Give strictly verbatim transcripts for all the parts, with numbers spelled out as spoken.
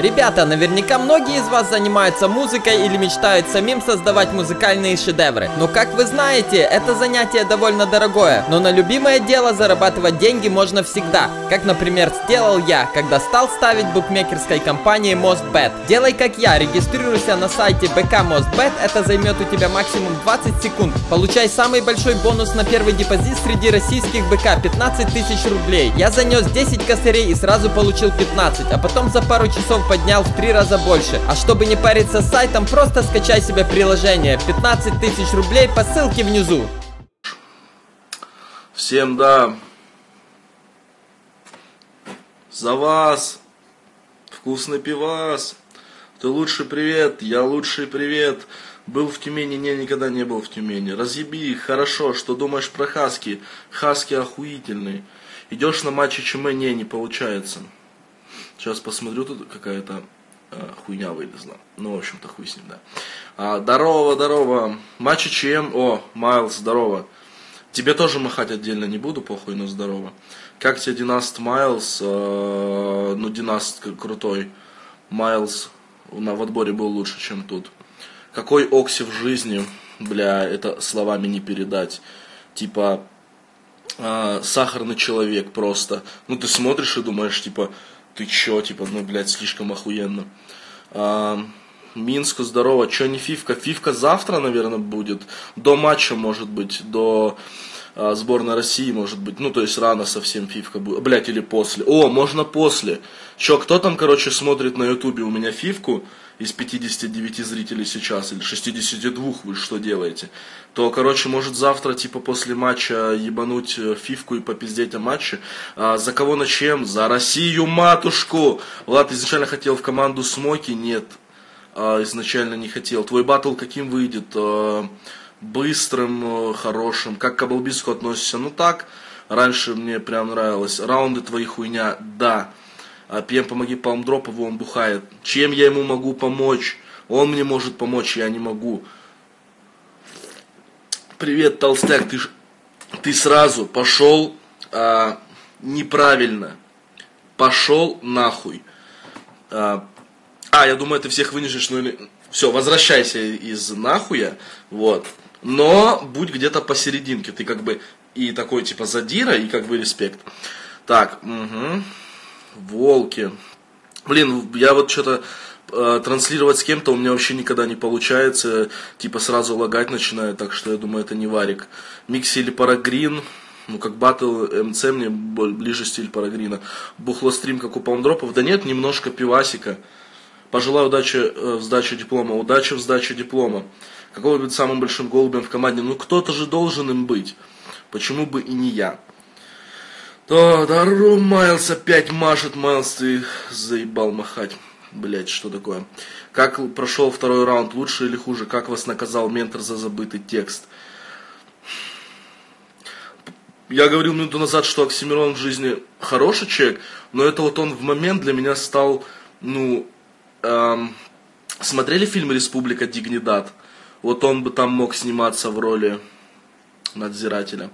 Ребята, наверняка многие из вас занимаются музыкой или мечтают самим создавать музыкальные шедевры. Но как вы знаете, это занятие довольно дорогое, но на любимое дело зарабатывать деньги можно всегда. Как, например, сделал я, когда стал ставить букмекерской компании MostBet. Делай как я, регистрируйся на сайте бэ ка MostBet, это займет у тебя максимум двадцать секунд. Получай самый большой бонус на первый депозит среди российских бэ ка, пятнадцать тысяч рублей. Я занес десять косарей и сразу получил пятнадцать, а потом за пару часов поднял в три раза больше. А чтобы не париться с сайтом, просто скачай себе приложение. пятнадцать тысяч рублей по ссылке внизу. Всем да. За вас. Вкусный пивас. Ты лучший привет, я лучший привет. Был в Тюмени, не, никогда не был в Тюмени. Разъеби их, хорошо, что думаешь про хаски? Хаски охуительные. Идешь на матче ЧМ, не, не получается. Сейчас посмотрю, тут какая-то э, хуйня вылезла. Ну, в общем-то, хуй с ним, да. А, здорово, здорово. Матчи ЧМ, о, Майлз, здорово. Тебе тоже махать отдельно не буду, похуй, но здорово. Как тебе Династ Майлз? Э, ну, Династ крутой. Майлз на, в отборе был лучше, чем тут. Какой Окси в жизни, бля, это словами не передать. Типа, э, сахарный человек просто. Ну, ты смотришь и думаешь, типа, ты чё, типа, ну, блядь, слишком охуенно. А, Минску, здорово. Чё не фифка? Фифка завтра, наверное, будет. До матча, может быть, до а, сборной России, может быть. Ну, то есть, рано совсем фифка будет. Блядь, или после. О, можно после. Чё, кто там, короче, смотрит на ютубе у меня фифку? Из пятидесяти девяти зрителей сейчас, или шестидесяти двух, вы что делаете? То, короче, может завтра, типа, после матча ебануть фифку и попиздеть о матче. А, за кого на чем? За Россию, матушку! Влад, изначально хотел в команду Смоки? Нет, а, изначально не хотел. Твой батл каким выйдет? А, быстрым, хорошим. Как к Абалбиску относишься? Ну так, раньше мне прям нравилось. Раунды твои хуйня? Да. ПМ, помоги Палмдропову, он бухает. Чем я ему могу помочь? Он мне может помочь, я не могу. Привет, толстяк, ты, ж... ты сразу пошел а, неправильно. Пошел нахуй. А, а, я думаю, ты всех вынесешь, ну или... Все, возвращайся из нахуя, вот. Но будь где-то посерединке, ты как бы и такой типа задира, и как бы респект. Так, угу. Волки. Блин, я вот что-то э, транслировать с кем-то у меня вообще никогда не получается. Типа сразу лагать начинает, так что я думаю, это не варик. Микси или Парагрин? Ну, как батл МЦ, мне ближе стиль Парагрина. Бухло стрим, как у Палмдропов? Да нет, немножко пивасика. Пожелаю удачи э, в сдаче диплома. Удачи в сдаче диплома. Какого быть самым большим голубем в команде? Ну, кто-то же должен им быть. Почему бы и не я? Да, здорово, Майлз опять машет. Майлз, ты заебал махать. Блять, что такое? Как прошел второй раунд? Лучше или хуже? Как вас наказал ментор за забытый текст? Я говорил минуту назад, что Оксимирон в жизни хороший человек, но это вот он в момент для меня стал, ну... Эм, смотрели фильм «Республика Дигнидад»? Вот он бы там мог сниматься в роли надзирателя.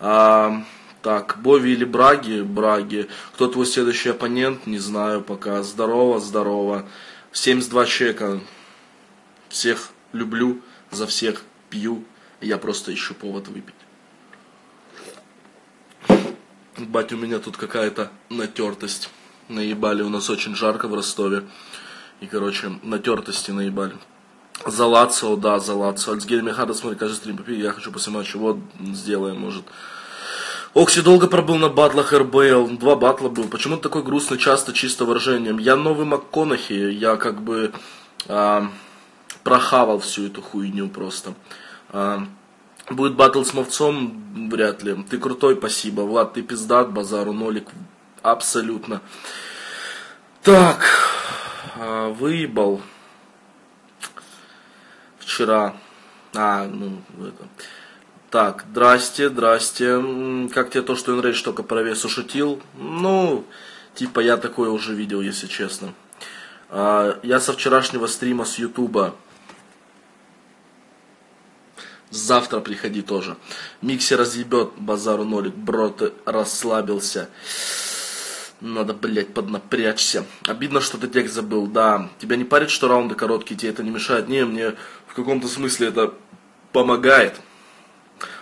Эм... Так, Бови или Браги? Браги. Кто твой следующий оппонент? Не знаю пока. Здорово, здорово. семьдесят два человека. Всех люблю, за всех пью. Я просто ищу повод выпить. Бать, у меня тут какая-то натертость. Наебали, у нас очень жарко в Ростове. И, короче, натертости наебали. За Лацио, да, за Лацио. Альцгейм Мехарда, смотри, каждый стрим попей. Я хочу после матча. Вот, сделаем, может... Окси долго пробыл на батлах эр бэ эл, два батла был. Почему ты такой грустный, часто чисто выражением? Я новый МакКонахи, я как бы э, прохавал всю эту хуйню просто. Э, будет батл с Мовцом? Вряд ли. Ты крутой, спасибо. Влад, ты пиздат, базару нолик. Абсолютно. Так, э, выебал вчера. А, ну, это... Так, здрасте, здрасте. Как тебе то, что Энрейдж только про весу шутил? Ну, типа я такое уже видел, если честно. А, я со вчерашнего стрима с Ютуба. Завтра приходи тоже. Микси разъебет, базару нолик, бро, ты расслабился. Надо, блядь, поднапрячься. Обидно, что ты текст забыл, да. Тебя не парит, что раунды короткие, тебе это не мешает? Не, мне в каком-то смысле это помогает.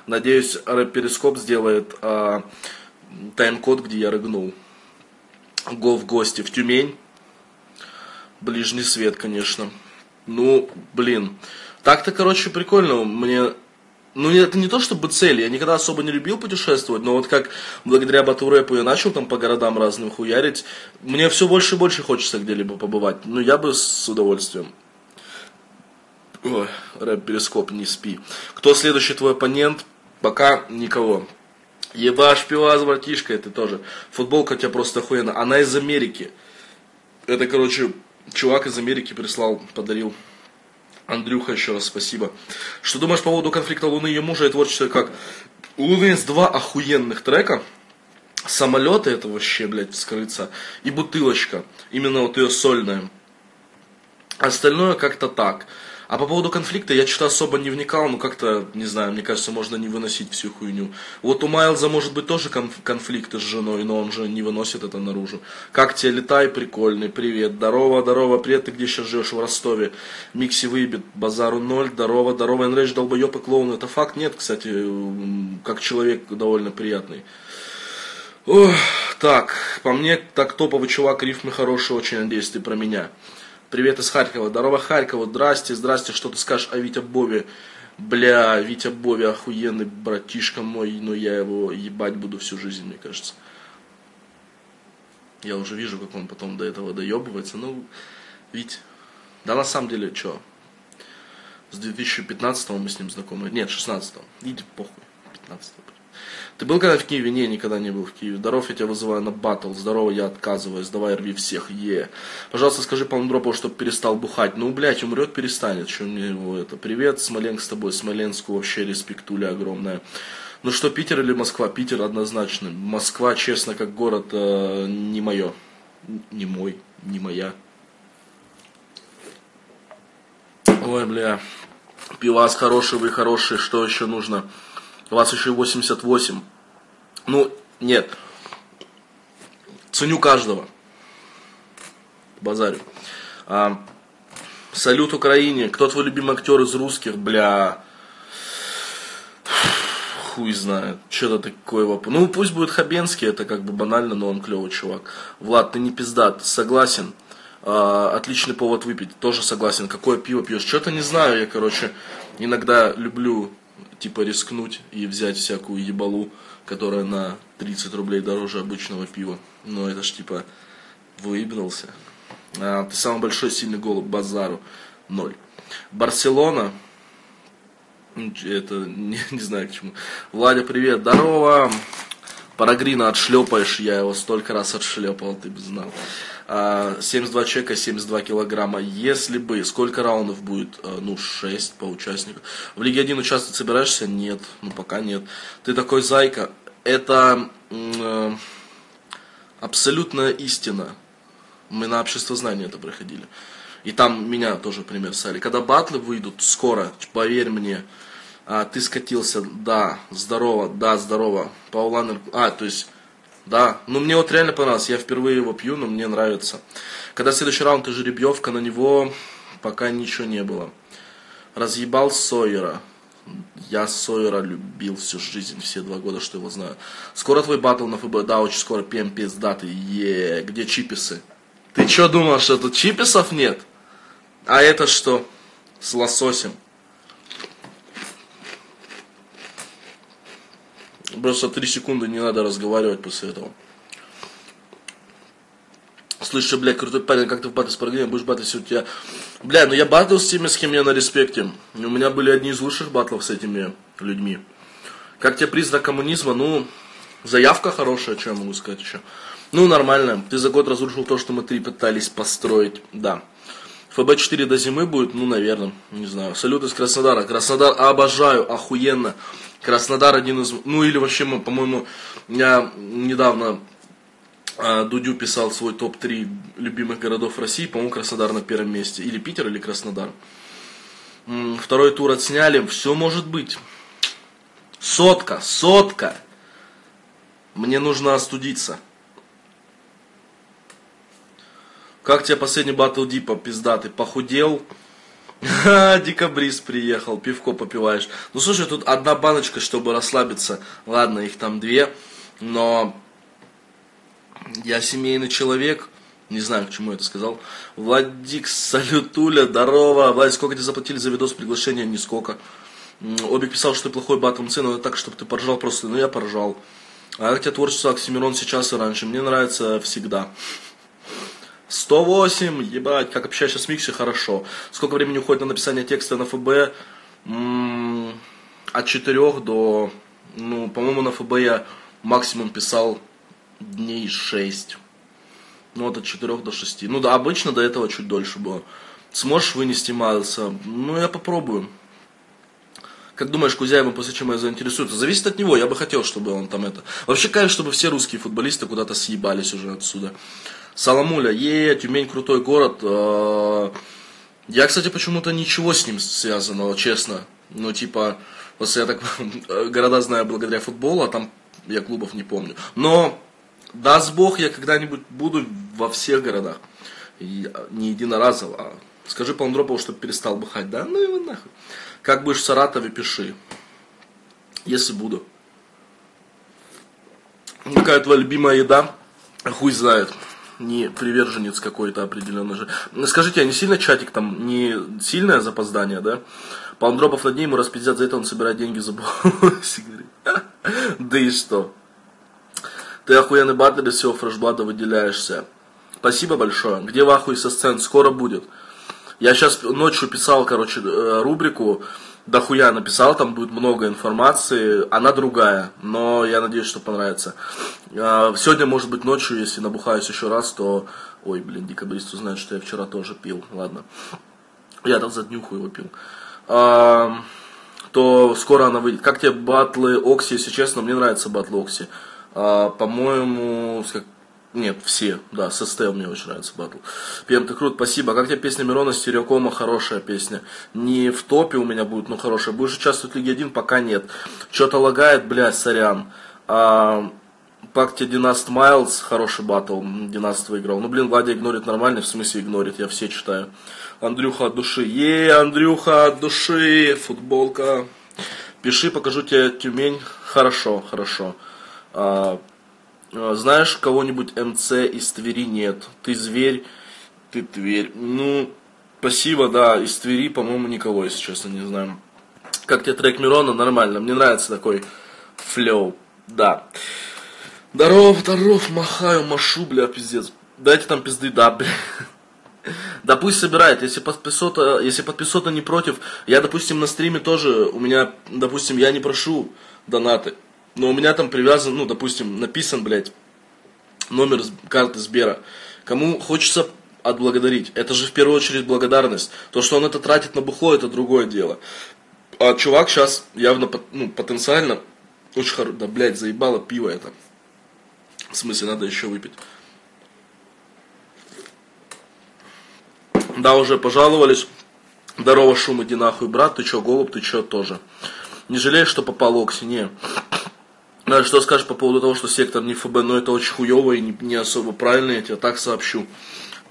Надеюсь, Перископ сделает а, тайм-код, где я рыгнул. Го в гости в Тюмень. Ближний свет, конечно. Ну, блин. Так-то, короче, прикольно. Мне... Ну, это не то, чтобы цель, я никогда особо не любил путешествовать, но вот как благодаря батл-рэпу я начал там по городам разным хуярить, мне все больше и больше хочется где-либо побывать. Ну, я бы с удовольствием. Ой, рэп-перископ, не спи. Кто следующий твой оппонент? Пока никого. Ебаш, пивас, братишка, это тоже. Футболка у тебя просто охуенная. Она из Америки. Это, короче, чувак из Америки прислал, подарил. Андрюха, еще раз спасибо. Что думаешь по поводу конфликта Луны и ее мужа и творчества как? У Луны есть два охуенных трека. Самолеты, это вообще, блядь, вскрыться. И бутылочка. Именно вот ее сольная. Остальное как-то так. А по поводу конфликта я что-то особо не вникал, но как-то, не знаю, мне кажется, можно не выносить всю хуйню. Вот у Майлза может быть тоже конфликты с женой, но он же не выносит это наружу. Как тебе, летай, прикольный, привет, здорово, здорово, привет, ты где сейчас живешь, в Ростове? Микси выебет, базару ноль, здорово, здорово, Энрэдж, долбоеб и клоун, это факт? Нет, кстати, как человек довольно приятный. Ох, так, по мне, так топовый чувак, рифмы хорошие, очень надеюсь, ты про меня. Привет из Харькова. Здорово, Харькова. Здрасте, здрасте. Что ты скажешь о Вите Бове? Бля, Витя Бови охуенный братишка мой, но я его ебать буду всю жизнь, мне кажется. Я уже вижу, как он потом до этого доебывается. Ну, Вить. Да на самом деле, чё? С две тысячи пятнадцатого мы с ним знакомы. Нет, шестнадцатого. Иди похуй. пятнадцатого. Ты был когда в Киеве? Не, никогда не был в Киеве. Здоров, я тебя вызываю на батл. Здорово, я отказываюсь. Давай, рви всех. Е. Yeah. Пожалуйста, скажи Палмдропу, чтобы перестал бухать. Ну, блядь, умрет, перестанет. Что мне его это? Привет, Смоленск с тобой. Смоленску вообще респектуля огромная. Ну что, Питер или Москва? Питер однозначно. Москва, честно, как город, э, не мое. Не мой, не моя. Ой, бля. Пивас хороший, вы хороший. Что еще нужно? У вас еще и восемьдесят восемь. Ну, нет. Ценю каждого. Базарю. А, салют Украине. Кто твой любимый актер из русских? Бля. Хуй знает. Что-то такое вопрос. Ну, пусть будет Хабенский. Это как бы банально, но он клевый чувак. Влад, ты не пизда. Ты согласен. А, отличный повод выпить. Тоже согласен. Какое пиво пьешь? Что-то не знаю. Я, короче, иногда люблю... типа рискнуть и взять всякую ебалу, которая на тридцать рублей дороже обычного пива. Но это ж типа выебнулся. А, ты самый большой сильный голубь, базару. Ноль. Барселона. Это не, не знаю к чему. Владя, привет. Здорово. Парагрина отшлепаешь. Я его столько раз отшлепал, ты бы знал. А, семьдесят два человека, семьдесят два килограмма. Если бы, сколько раундов будет? Ну, шесть по участнику. В Лиге один участвовать собираешься? Нет, ну пока нет. Ты такой зайка. Это э, абсолютная истина. Мы на общество знаний это проходили. И там меня тоже пример сали. Когда батлы выйдут скоро, поверь мне. А, ты скатился, да, здорово, да, здорово. Пауланер, а, то есть, да, ну мне вот реально понравилось, я впервые его пью, но мне нравится. Когда следующий раунд и жеребьевка, на него пока ничего не было. Разъебал Сойера. Я Сойера любил всю жизнь, все два года, что его знаю. Скоро твой баттл на ФБ, да, очень скоро, пьем пиздаты, еее, где чиписы? Ты чё думал, что тут чиписов нет? А это что? С лососем. Просто три секунды не надо разговаривать после этого. Слышишь, блядь, крутой парень, как ты в батле с программой будешь батлить, у тебя... Бля, ну я батлил с теми, с кем я на респекте. И у меня были одни из лучших батлов с этими людьми. Как тебе признак коммунизма? Ну, заявка хорошая, что я могу сказать еще. Ну, нормально. Ты за год разрушил то, что мы три пытались построить. Да. эф бэ четыре до зимы будет? Ну, наверное. Не знаю. Салют из Краснодара. Краснодар обожаю, охуенно. Краснодар один из... Ну или вообще, по-моему, я недавно э, Дудю писал свой топ три любимых городов России. По-моему, Краснодар на первом месте. Или Питер, или Краснодар. М-м, второй тур отсняли. Все может быть. Сотка, сотка. Мне нужно остудиться. Как тебе последний батл дипа, пиздатый? Похудел? Декабрист приехал, пивко попиваешь. Ну слушай, тут одна баночка, чтобы расслабиться. Ладно, их там две. Но я семейный человек. Не знаю, к чему я это сказал. Владик, салютуля, здорово. Владик, сколько тебе заплатили за видос, приглашение? Нисколько. Обик писал, что ты плохой батл эм цэ, но так, чтобы ты поржал просто. Ну, я поржал. А как тебе творчество Оксимирон сейчас и раньше? Мне нравится всегда. сто восемь, ебать, как общаешься с Микшей, хорошо. Сколько времени уходит на написание текста на эф бэ? М-м- от четырёх до... Ну, по-моему, на эф бэ я максимум писал дней шесть. Ну, вот от четырёх до шести. Ну, да, обычно до этого чуть дольше было. Сможешь вынести Майлса? Ну, я попробую. Как думаешь, Кузяева после чего я заинтересуется? Зависит от него, я бы хотел, чтобы он там это... Вообще, конечно, чтобы все русские футболисты куда-то съебались уже отсюда. Соломуля, е, Тюмень крутой город. Я, кстати, почему-то ничего с ним связанного, честно. Ну, типа, после я так города знаю благодаря футболу, а там я клубов не помню. Но, даст бог, я когда-нибудь буду во всех городах. И не единоразово, а... Скажи Полндропову, чтобы перестал бухать. Да, ну его нахуй. Как будешь в Саратове, пиши. Если буду. Какая твоя любимая еда? Хуй знает. Не приверженец какой-то определенный же. Скажите, а не сильно чатик там? Не сильное запоздание, да? Полндропов над ней ему распиздят, за это он собирает деньги за сигареты. Да и что? Ты охуенный батлер, из всего фрешблада выделяешься. Спасибо большое. Где в ахуе со сцен? Скоро будет. Я сейчас ночью писал, короче, рубрику, дохуя написал, там будет много информации, она другая, но я надеюсь, что понравится. Сегодня, может быть, ночью, если набухаюсь еще раз, то... Ой, блин, декабрист узнает, что я вчера тоже пил, ладно. Я там за днюху его пил. То скоро она выйдет. Как тебе батлы Окси, если честно, мне нравятся батлы Окси. По-моему... Нет, все, да, с эс тэ мне очень нравится батл. пэ эм, ты крут, спасибо. Как тебе песня Мирона Стереокома? Хорошая песня. Не в топе у меня будет, но хорошая. Будешь участвовать в Лиге один? Пока нет. Что-то лагает, бля, сорян. А, как тебе Династ Майлз? Хороший батл. Династ выиграл. Ну, блин, Владя игнорит нормально, в смысле игнорит, я все читаю. Андрюха от души. Е, Андрюха от души, футболка. Пиши, покажу тебе Тюмень. Хорошо, хорошо. А, знаешь кого-нибудь эм цэ из Твери? Нет. Ты зверь, ты Тверь. Ну, спасибо, да, из Твери, по-моему, никого, если честно, не знаю. Как тебе трек Мирона? Нормально, мне нравится такой флёу, да. Здоров, здоров, махаю, машу, бля, пиздец. Дайте там пизды, да, бля. Да пусть собирает, если подписота, если подписота не против. Я, допустим, на стриме тоже, у меня, допустим, я не прошу донаты. Но у меня там привязан, ну, допустим, написан, блядь, номер карты Сбера. Кому хочется отблагодарить. Это же в первую очередь благодарность. То, что он это тратит на бухло, это другое дело. А чувак сейчас явно, ну, потенциально очень хорошо. Да, блядь, заебало пиво это. В смысле, надо еще выпить. Да, уже пожаловались. Здорово, шум, иди нахуй, брат. Ты че, голубь, ты че тоже. Не жалеешь, что попал Окси? Не. Что скажешь по поводу того, что сектор не эф бэ, но это очень хуёво и не, не особо правильно, я тебе так сообщу.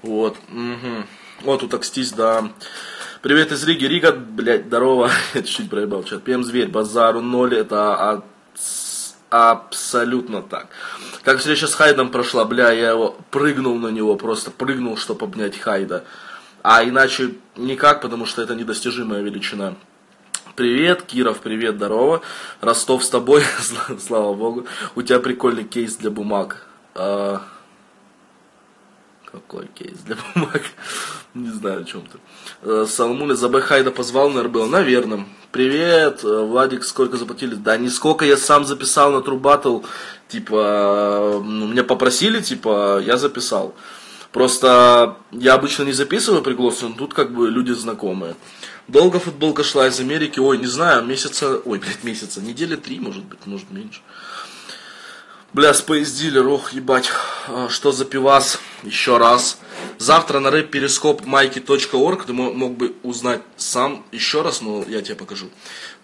Вот, угу. Вот, тут Акстись, да. Привет из Риги, Рига, блядь, здорово. Я чуть-чуть проебал чат. пэ эм Зверь, базару ноль, это а... абсолютно так. Как встреча с Хайдом прошла, бля, я его прыгнул на него, просто прыгнул, чтобы обнять Хайда. А иначе никак, потому что это недостижимая величина. Привет, Киров, привет, здорово. Ростов с тобой, слава богу. У тебя прикольный кейс для бумаг. А... Какой кейс для бумаг? Не знаю, о чем ты. Салмуля, за Бэхайда позвал на эр бэ эл? Наверное. Привет, Владик, сколько заплатили? Да нисколько, я сам записал на True Battle. Типа, меня попросили, типа, я записал. Просто я обычно не записываю пригласы, но тут как бы люди знакомые. Долго футболка шла из Америки? Ой, не знаю, месяца... Ой, блядь, месяца. Недели три, может быть, может меньше. Бля, спейсдилер, ох, ебать, что за пивас, еще раз. Завтра на рэп перископ майки точка орг, ты мог бы узнать сам еще раз, но я тебе покажу.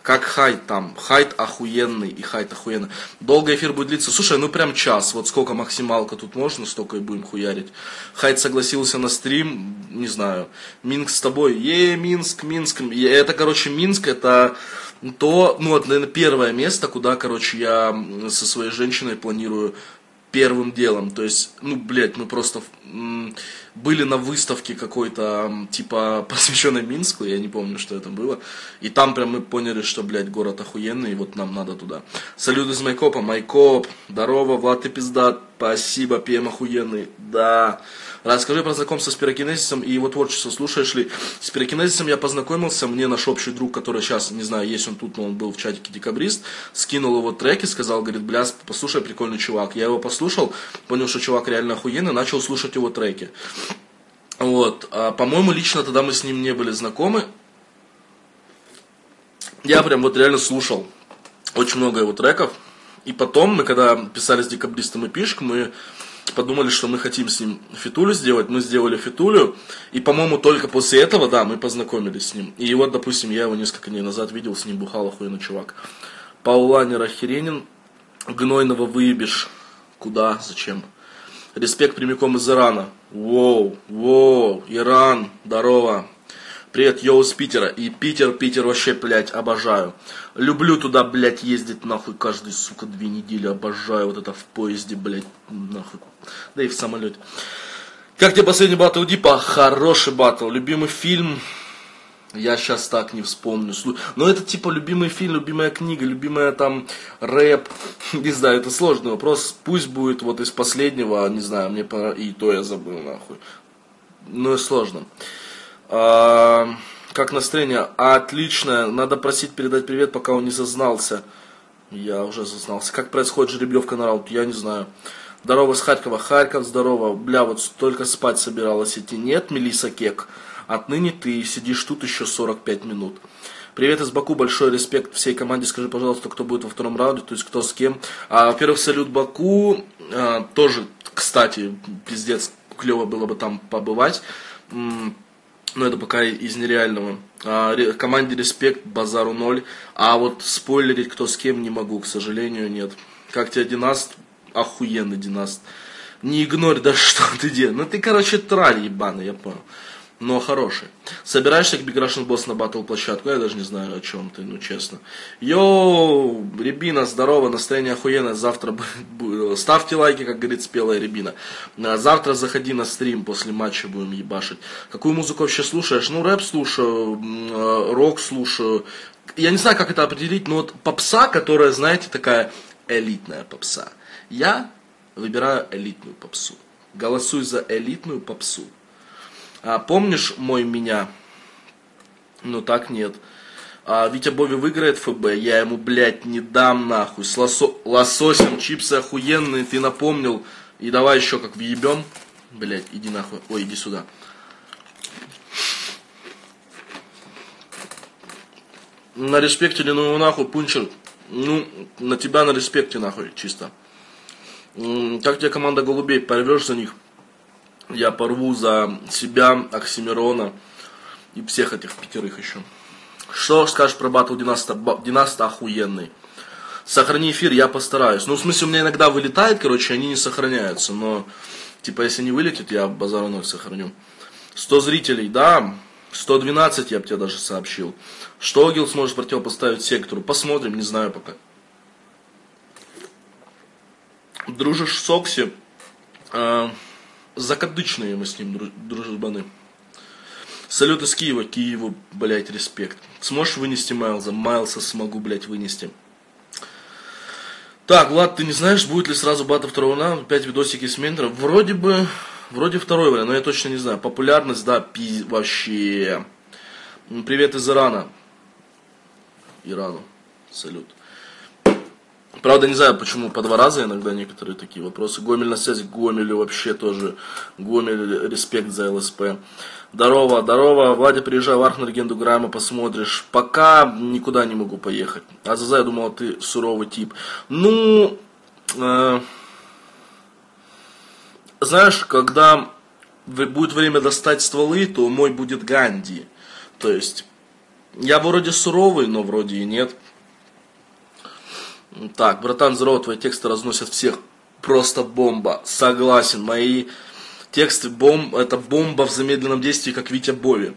Как хайт там, хайт охуенный и хайт охуенный. Долго эфир будет длиться, слушай, ну прям час, вот сколько максималка тут можно, столько и будем хуярить. Хайт согласился на стрим, не знаю, Минск с тобой, е, Минск, Минск, это, короче, Минск, это... то, ну, это, наверное, первое место, куда, короче, я со своей женщиной планирую первым делом. То есть, ну, блядь, мы просто были на выставке какой-то, типа, посвященной Минску, я не помню, что это было. И там прям мы поняли, что, блядь, город охуенный, и вот нам надо туда. Салют из Майкопа, Майкоп, здорово, Влад, ты пиздат, спасибо, ПМ охуенный, да. Расскажи про знакомство с пирокинезисом и его творчество. Слушаешь ли? С пирокинезисом я познакомился, мне наш общий друг, который сейчас, не знаю, есть он тут, но он был в чатике Декабрист, скинул его треки, сказал, говорит, бля, послушай, прикольный чувак. Я его послушал, понял, что чувак реально охуенный, начал слушать его треки. Вот, а, по-моему, лично тогда мы с ним не были знакомы. Я прям вот реально слушал очень много его треков. И потом мы, когда писали с Декабристом и Пишк, мы... подумали, что мы хотим с ним фитулю сделать, мы сделали фитулю, и, по-моему, только после этого, да, мы познакомились с ним. И вот, допустим, я его несколько дней назад видел, с ним бухал охуенно чувак. Пауланер охеренен, гнойного выебишь, куда, зачем? Респект прямиком из Ирана, воу, воу, Иран, здорово. Привет, йоу, с Питера. И Питер, Питер вообще, блядь, обожаю. Люблю туда, блядь, ездить нахуй каждые, сука, две недели. Обожаю вот это в поезде, блядь, нахуй. Да и в самолете. Как тебе последний батл Дипа? Хороший батл. Любимый фильм? Я сейчас так не вспомню. Но это типа любимый фильм, любимая книга, любимая там рэп. Не знаю, это сложный вопрос. Пусть будет вот из последнего, не знаю, мне пора... И то я забыл, нахуй. Ну и сложно. А, как настроение? Отлично. Надо просить передать привет, пока он не зазнался. Я уже зазнался. Как происходит жеребьевка на раунд? Я не знаю. Здорово с Харькова. Харьков, здорово. Бля, вот только спать собиралась идти. Нет, Мелисса Кек. Отныне ты сидишь тут еще сорок пять минут. Привет из Баку. Большой респект всей команде. Скажи, пожалуйста, кто будет во втором раунде, то есть кто с кем. А, во-первых, салют Баку. А, тоже, кстати, пиздец, клево было бы там побывать. Но это пока из нереального. А, ре, команде респект, базару ноль. А вот спойлерить кто с кем не могу, к сожалению, нет. Как тебе Династ? Охуенный Династ. Не игнорь, да что ты делаешь? Ну ты, короче, траль ебаный, я понял. Но хороший. Собираешься к Big Russian Boss на батл-площадку? Я даже не знаю, о чем ты, ну честно. Йоу, Рябина, здорово, настроение охуенное. Завтра ставьте лайки, как говорит спелая Рябина. Завтра заходи на стрим, после матча будем ебашить. Какую музыку вообще слушаешь? Ну, рэп слушаю, рок слушаю. Я не знаю, как это определить, но вот попса, которая, знаете, такая элитная попса. Я выбираю элитную попсу. Голосуй за элитную попсу. А, помнишь мой меня? Ну так нет. А, Витя Бови выиграет ФБ, я ему, блядь, не дам нахуй. С лосо... лососем чипсы охуенные, ты напомнил. И давай еще как въебем. Блядь, иди нахуй. Ой, иди сюда. На респекте ли, ну его нахуй, пунчер. Ну, на тебя на респекте нахуй, чисто. М-м, как тебе команда голубей? Порвешь за них? Я порву за себя, Оксимирона и всех этих пятерых еще. Что скажешь про батл Династа? Династа охуенный. Сохрани эфир, я постараюсь. Ну, в смысле, у меня иногда вылетает, короче, они не сохраняются. Но, типа, если не вылетит, я базару ноль сохраню. сто зрителей, да? сто двенадцать я бы тебе даже сообщил. Что Огил сможет противопоставить сектору? Посмотрим, не знаю пока. Дружишь с Окси? Э Закадычные мы с ним дружбаны. Салют из Киева. Киеву, блядь, респект. Сможешь вынести Майлза? Майлса смогу, блядь, вынести. Так, Влад, ты не знаешь, будет ли сразу бата второго на пять видосики с ментора? Вроде бы, вроде второй вариант, но я точно не знаю. Популярность, да, пи... вообще. Привет из Ирана. Ирану. Салют. Правда, не знаю, почему по два раза иногда некоторые такие вопросы. Гомель на связи, Гомелю вообще тоже. Гомель, респект за ЛСП. Здорово, здорово. Владя, приезжай в Арх на легенду Грайма, посмотришь. Пока никуда не могу поехать. А Заза, я думал, ты суровый тип. Ну... Э знаешь, когда будет время достать стволы, то мой будет Ганди. То есть, я вроде суровый, но вроде и нет. Так, братан Зеро, твои тексты разносят всех. Просто бомба. Согласен, мои тексты бом... это бомба в замедленном действии, как Витя Бови.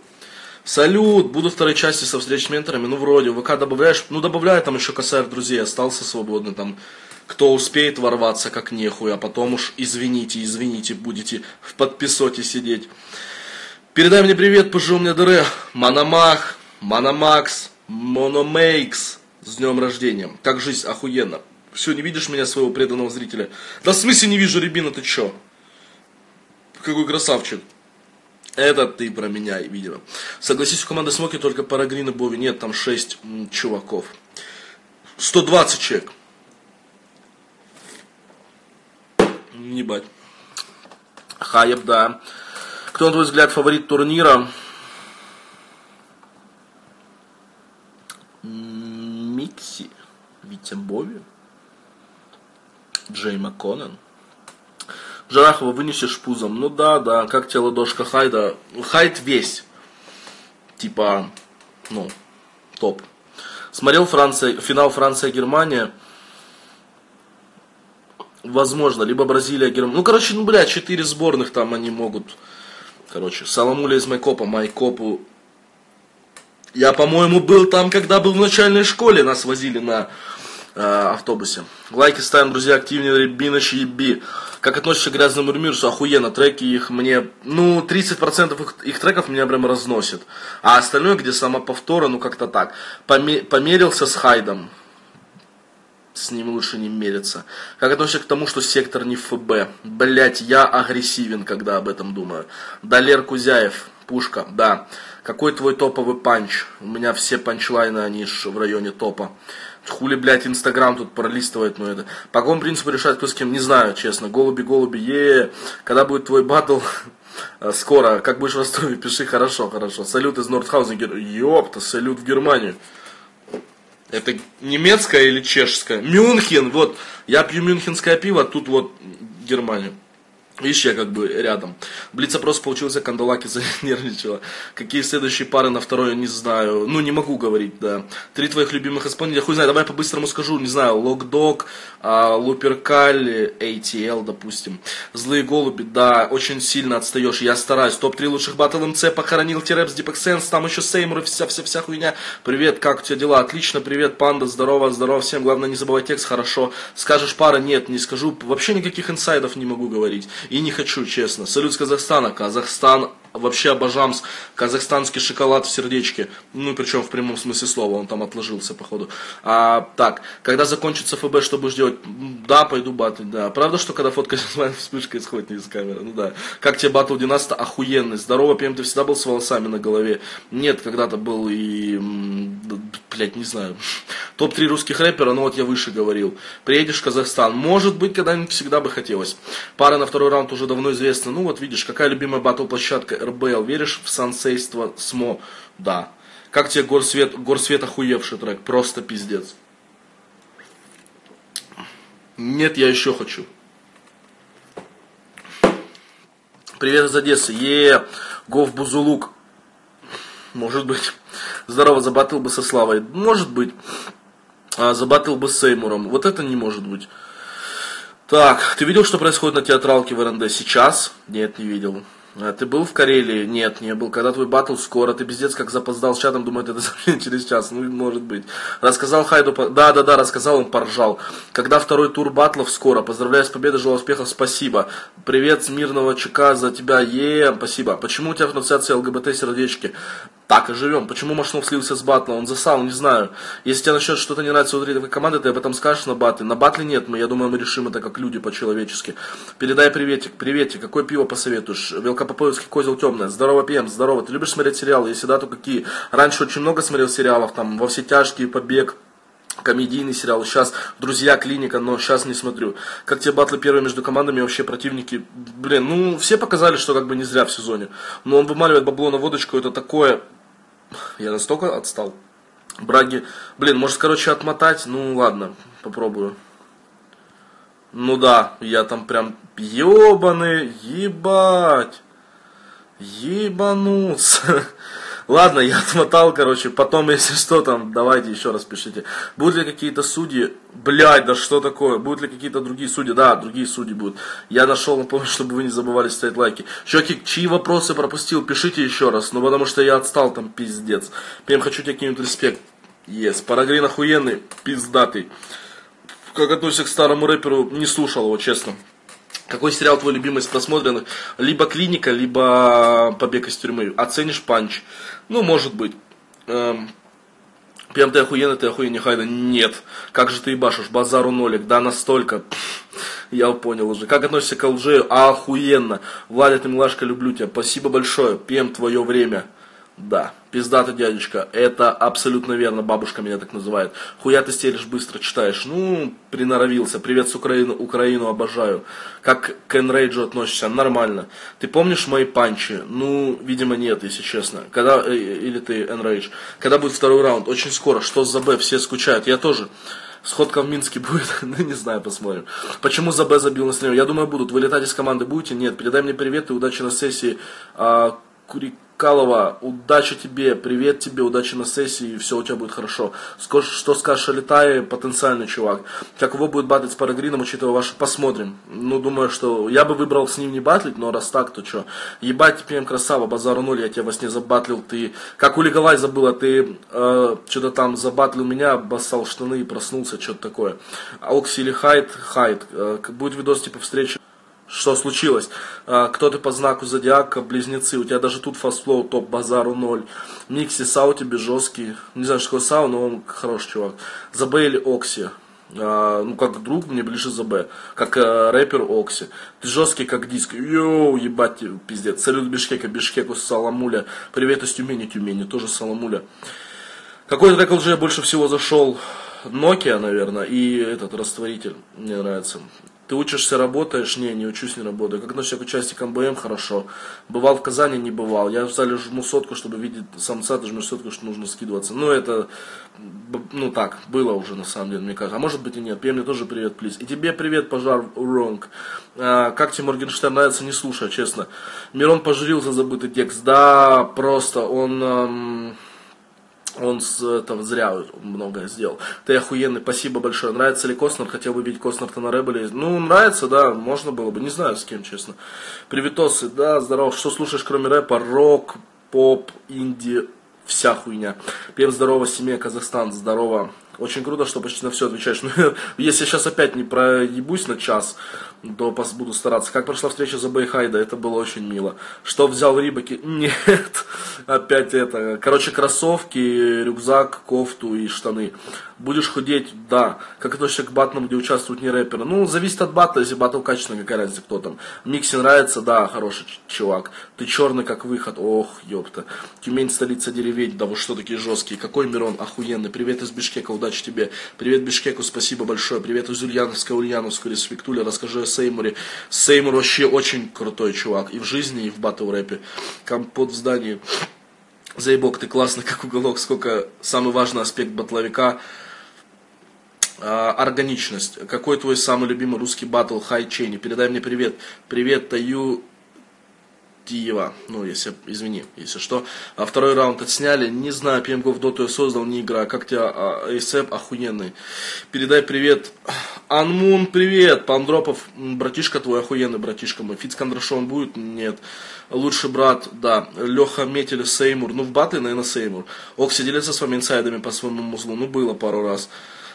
Салют, буду второй части со встреч с менторами. Ну, вроде, ВК добавляешь, ну, добавляй там еще косарь друзей, остался свободный там. Кто успеет ворваться, как нехуй, а потом уж извините, извините, будете в подписоте сидеть. Передай мне привет, пожил мне дыре. Мономах, Мономакс, Мономейкс. С днем рождения. Как жизнь, охуенно. Все, не видишь меня, своего преданного зрителя? Да в смысле не вижу, Рябина, ты че? Какой красавчик. Это ты про меня, видимо. Согласись, у команды Смоки только Парагрин и Бови. Нет, там шесть м, чуваков. сто двадцать человек. Ебать. Хаяб, да. Кто, на твой взгляд, фаворит турнира? Микси, Витя Бови, Джей МакКоннен. Джарахова вынесешь пузом. Ну да, да, как тебе ладошка Хайда? Хайд весь. Типа, ну, топ. Смотрел Франция, финал Франция-Германия. Возможно, либо Бразилия, Германия. Ну, короче, ну, бля, четыре сборных там они могут. Короче, Саламуля из Майкопа, Майкопу. Я, по-моему, был там, когда был в начальной школе. Нас возили на э, автобусе. Лайки ставим, друзья, активнее. Рябиныч, еби. Как относишься к Грязному Мирсу? Охуенно, треки их мне... Ну, тридцать процентов их, их треков меня прям разносит. А остальное, где самоповторы, ну, как-то так. Поме померился с Хайдом. С ним лучше не мериться. Как относишься к тому, что сектор не ФБ? Блять, я агрессивен, когда об этом думаю. Далер Кузяев, пушка, да. Какой твой топовый панч? У меня все панчлайны, они ж в районе топа. Хули, блять, Инстаграм тут пролистывает, но это... По какому принципу решать, кто с кем? Не знаю, честно. Голуби, голуби, е-е-е. Когда будет твой батл? Скоро. Как будешь в Ростове? Пиши, хорошо, хорошо. Салют из Нордхаузена. Ёпта, салют в Германию. Это немецкое или чешское? Мюнхен, вот, я пью мюнхенское пиво, тут вот Германия. Видишь, я как бы рядом. Блиц-опрос получился, Кандалаки занервничала. Какие следующие пары на второе, не знаю. Ну, не могу говорить, да. Три твоих любимых исполнителя, хуй знаю, давай по-быстрому скажу. Не знаю, Локдог, Луперкаль, эй ти эл, допустим. Злые голуби, да, очень сильно отстаешь. Я стараюсь. Топ-три лучших батл эм цэ, похоронил Терепс, Дипэксенс, там еще Сеймур, вся-вся-вся хуйня. Привет, как у тебя дела? Отлично, привет, Панда, здорово, здорово всем. Главное, не забывай текст, хорошо. Скажешь пара? Нет, не скажу. Вообще никаких инсайдов не могу говорить. И не хочу, честно. Салют с Казахстана. Казахстан, вообще обожамс. Казахстанский шоколад в сердечке. Ну, причем в прямом смысле слова. Он там отложился, походу. А, так, когда закончится эф бэ, что будешь делать? Да, пойду батлить, да. Правда, что когда фотка вспышка исходит не из камеры? Ну да. Как тебе батл двенадцать? Охуенный. Здорово, ПМ, ты всегда был с волосами на голове? Нет, когда-то был и... Блять, не знаю. Топ-три русских рэпера, ну вот я выше говорил. Приедешь в Казахстан. Может быть, когда-нибудь, всегда бы хотелось. Пара на второй раунд уже давно известна. Ну вот видишь, какая любимая батл-площадка? эр бэ эл. Веришь в сансейство СМО? Да. Как тебе Горсвет? Горсвет охуевший трек. Просто пиздец. Нет, я еще хочу. Привет из Одессы. Е-е-е. Гов Бузулук. Может быть. Здорово, забатыл бы со Славой. Может быть. А, забатыл бы с Сеймуром. Вот это не может быть. Так, ты видел, что происходит на театралке в эр эн дэ сейчас? Нет, не видел. А, ты был в Карелии? Нет, не был. Когда твой батл? Скоро. Ты пиздец как запоздал с чатом, думает, это сообщение через час. Ну, может быть. Рассказал Хайду... Да, да, да, рассказал, он поржал. Когда второй тур батлов? Скоро. Поздравляю с победой, желаю успехов, спасибо. Привет с мирного ЧК за тебя, е-е-е, спасибо. Почему у тебя ассоциация эл гэ бэ тэ-сердечки? Так и живем. Почему Машнов слился с батла? Он засал, не знаю. Если тебе насчет что-то не нравится внутри такой команды, ты об этом скажешь на батле. На батле нет, мы, я думаю, мы решим это как люди по-человечески. Передай приветик. Приветик. Какое пиво посоветуешь? Велкопоповецкий козел темное. Здорово, ПМ. Здорово. Ты любишь смотреть сериалы? Если да, то какие? Раньше очень много смотрел сериалов. Там «Во все тяжкие», «Побег». Комедийный сериал, сейчас «Друзья», «Клиника», но сейчас не смотрю. Как тебе батлы первые между командами, вообще противники? Блин, ну все показали, что как бы не зря в сезоне. Но он вымаливает бабло на водочку, это такое... Я настолько отстал. Браги. Блин, может, короче, отмотать? Ну ладно, попробую. Ну да, я там прям ёбаный, ебать, ебануться. Ладно, я отмотал, короче, потом, если что, там, давайте еще раз пишите. Будут ли какие-то судьи, блядь, да что такое, будут ли какие-то другие судьи, да, другие судьи будут. Я нашел, напомню, чтобы вы не забывали ставить лайки. Чуваки, чьи вопросы пропустил, пишите еще раз, ну, потому что я отстал там, пиздец. Прям хочу тебе кинуть респект. Ес, yes. Парагрин охуенный, пиздатый. Как относишься к старому рэперу, не слушал его, честно. Какой сериал твой любимый из просмотренных? Либо «Клиника», либо «Побег из тюрьмы». Оценишь «Панч»? Ну, может быть. Эм... Прям ты охуенный, ты охуенный, Хайда. Нет. Как же ты ебашишь? Базару нолик. Да, настолько. Я понял уже. Как относишься к Элджею? Охуенно. Владя, ты милашка, люблю тебя. Спасибо большое. Пьем твое время. Да, пиздата, дядечка, это абсолютно верно, бабушка меня так называет. Хуя ты стелишь, быстро читаешь. Ну, приноровился. Привет с Украины, Украину обожаю. Как к Энрейджу относишься? Нормально. Ты помнишь мои панчи? Ну, видимо, нет, если честно. Когда, или ты Энрейдж? Когда будет второй раунд? Очень скоро. Что за Б? Все скучают. Я тоже. Сходка в Минске будет? Ну, не знаю, посмотрим. Почему за Б забил на стриме? Я думаю, будут. Вылетать из команды будете? Нет. Передай мне привет и удачи на сессии. А, Курик. Калова, удачи тебе, привет тебе, удачи на сессии, все у тебя будет хорошо. Что скажешь о Летае, потенциальный чувак. Как его будет батлить с Парагрином, учитывая ваши, посмотрим. Ну, думаю, что я бы выбрал с ним не батлить, но раз так, то что. Ебать, пьем красава, базару ноль, я тебя во сне забатлил, ты, как у Леголай забыла, ты э, что-то там забатлил меня, обоссал штаны и проснулся, что-то такое. Окси или Хайд, Хайд, э, будет видос типа встречи. Что случилось? Кто ты по знаку зодиака? Близнецы. У тебя даже тут фастфлоу топ, базару ноль. Микси, Сау тебе жесткий. Не знаю, что такое Сау, но он хороший чувак. ЗБ или Окси? Ну, как друг, мне ближе ЗБ. Как рэпер Окси. Ты жесткий, как диск. Йоу, ебать, пиздец. Салют Бишкека, Бишкеку Саламуля. Привет из Тюмени, Тюмени, тоже Саламуля. Какой трек Элджея больше всего зашел? Nokia, наверное, и этот растворитель. Мне нравится. Ты учишься, работаешь? Не, не учусь, не работаю. Как относишься к участникам БМ? Хорошо. Бывал в Казани? Не бывал. Я в зале жму сотку, чтобы видеть самца, ты жмешь сотку, что нужно скидываться. Ну, это, ну так, было уже, на самом деле, мне кажется. А может быть и нет. Пей мне тоже привет, плиз. И тебе привет, пожар, ронг. А, как тебе Моргенштерн нравится? Не слушай, честно. Мирон пожурил за забытый текст. Да, просто он... Эм... Он с, это, зря многое сделал. Ты охуенный, спасибо большое. Нравится ли Костнер? Хотел бы видеть Костнер-то на Рэбеле. Ну, нравится, да, можно было бы. Не знаю, с кем, честно. Приветосы, да, здорово. Что слушаешь, кроме рэпа? Рок, поп, инди, вся хуйня. Пьем здорово, семья, Казахстан, здорово. Очень круто, что почти на все отвечаешь. Ну, если я сейчас опять не проебусь на час, то буду стараться. Как прошла встреча за Бэйхайда? Это было очень мило. Что взял в Рибаке? Нет. Опять это. Короче, кроссовки, рюкзак, кофту и штаны. Будешь худеть? Да. Как относишься к батлам, где участвуют не рэперы? Ну, зависит от батла. Если батл качественный, какая разница, кто там. Микси нравится? Да, хороший чувак. Ты черный, как выход. Ох, ёпта. Тюмень, столица деревень. Да вы что, такие жесткие. Какой Мирон охуенный. Привет из Бишкека, удачи тебе. Привет Бишкеку, спасибо большое. Привет из Ульяновска, Ульяновска, респектуля. Расскажи о Сеймуре. Сеймур вообще очень крутой чувак. И в жизни, и в батл рэпе. Компот в здании. Заебок, ты классный, как уголок. Сколько самый важный аспект батловика. А, органичность. Какой твой самый любимый русский батл? Хай Чейни. Передай мне привет. Привет, Таю... Тиева. Ну, если, извини, если что. А второй раунд отсняли. Не знаю, пи эм джи в доту я создал, не игра. Как тебя а, ASAP охуенный. Передай привет. Анмун, привет. Пандропов, братишка твой охуенный, братишка мой. Фиц Кондрашон будет? Нет. Лучший брат, да. Леха Метель, Сеймур. Ну, в батле, наверное, Сеймур. Окси делится с вами инсайдами по своему музлу. Ну, было пару раз.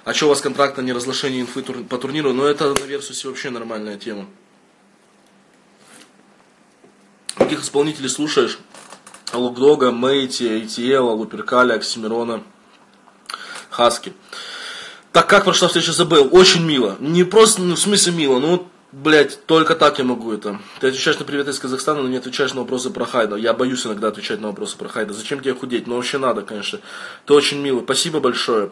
А что у вас контракт на неразглашение инфы тур... по турниру? Ну, это на Версусе вообще нормальная тема. Каких исполнителей слушаешь? Лукдога, Мэйти, Эй Ти Эл, Луперкаля, Оксимирона, Хаски. Так как прошла встреча с АБЛ? Очень мило. Не просто, ну, в смысле мило, ну, блядь, только так я могу это. Ты отвечаешь на привет из Казахстана, но не отвечаешь на вопросы про Хайда. Я боюсь иногда отвечать на вопросы про Хайда. Зачем тебе худеть? Ну, вообще надо, конечно. Ты очень милый. Спасибо большое.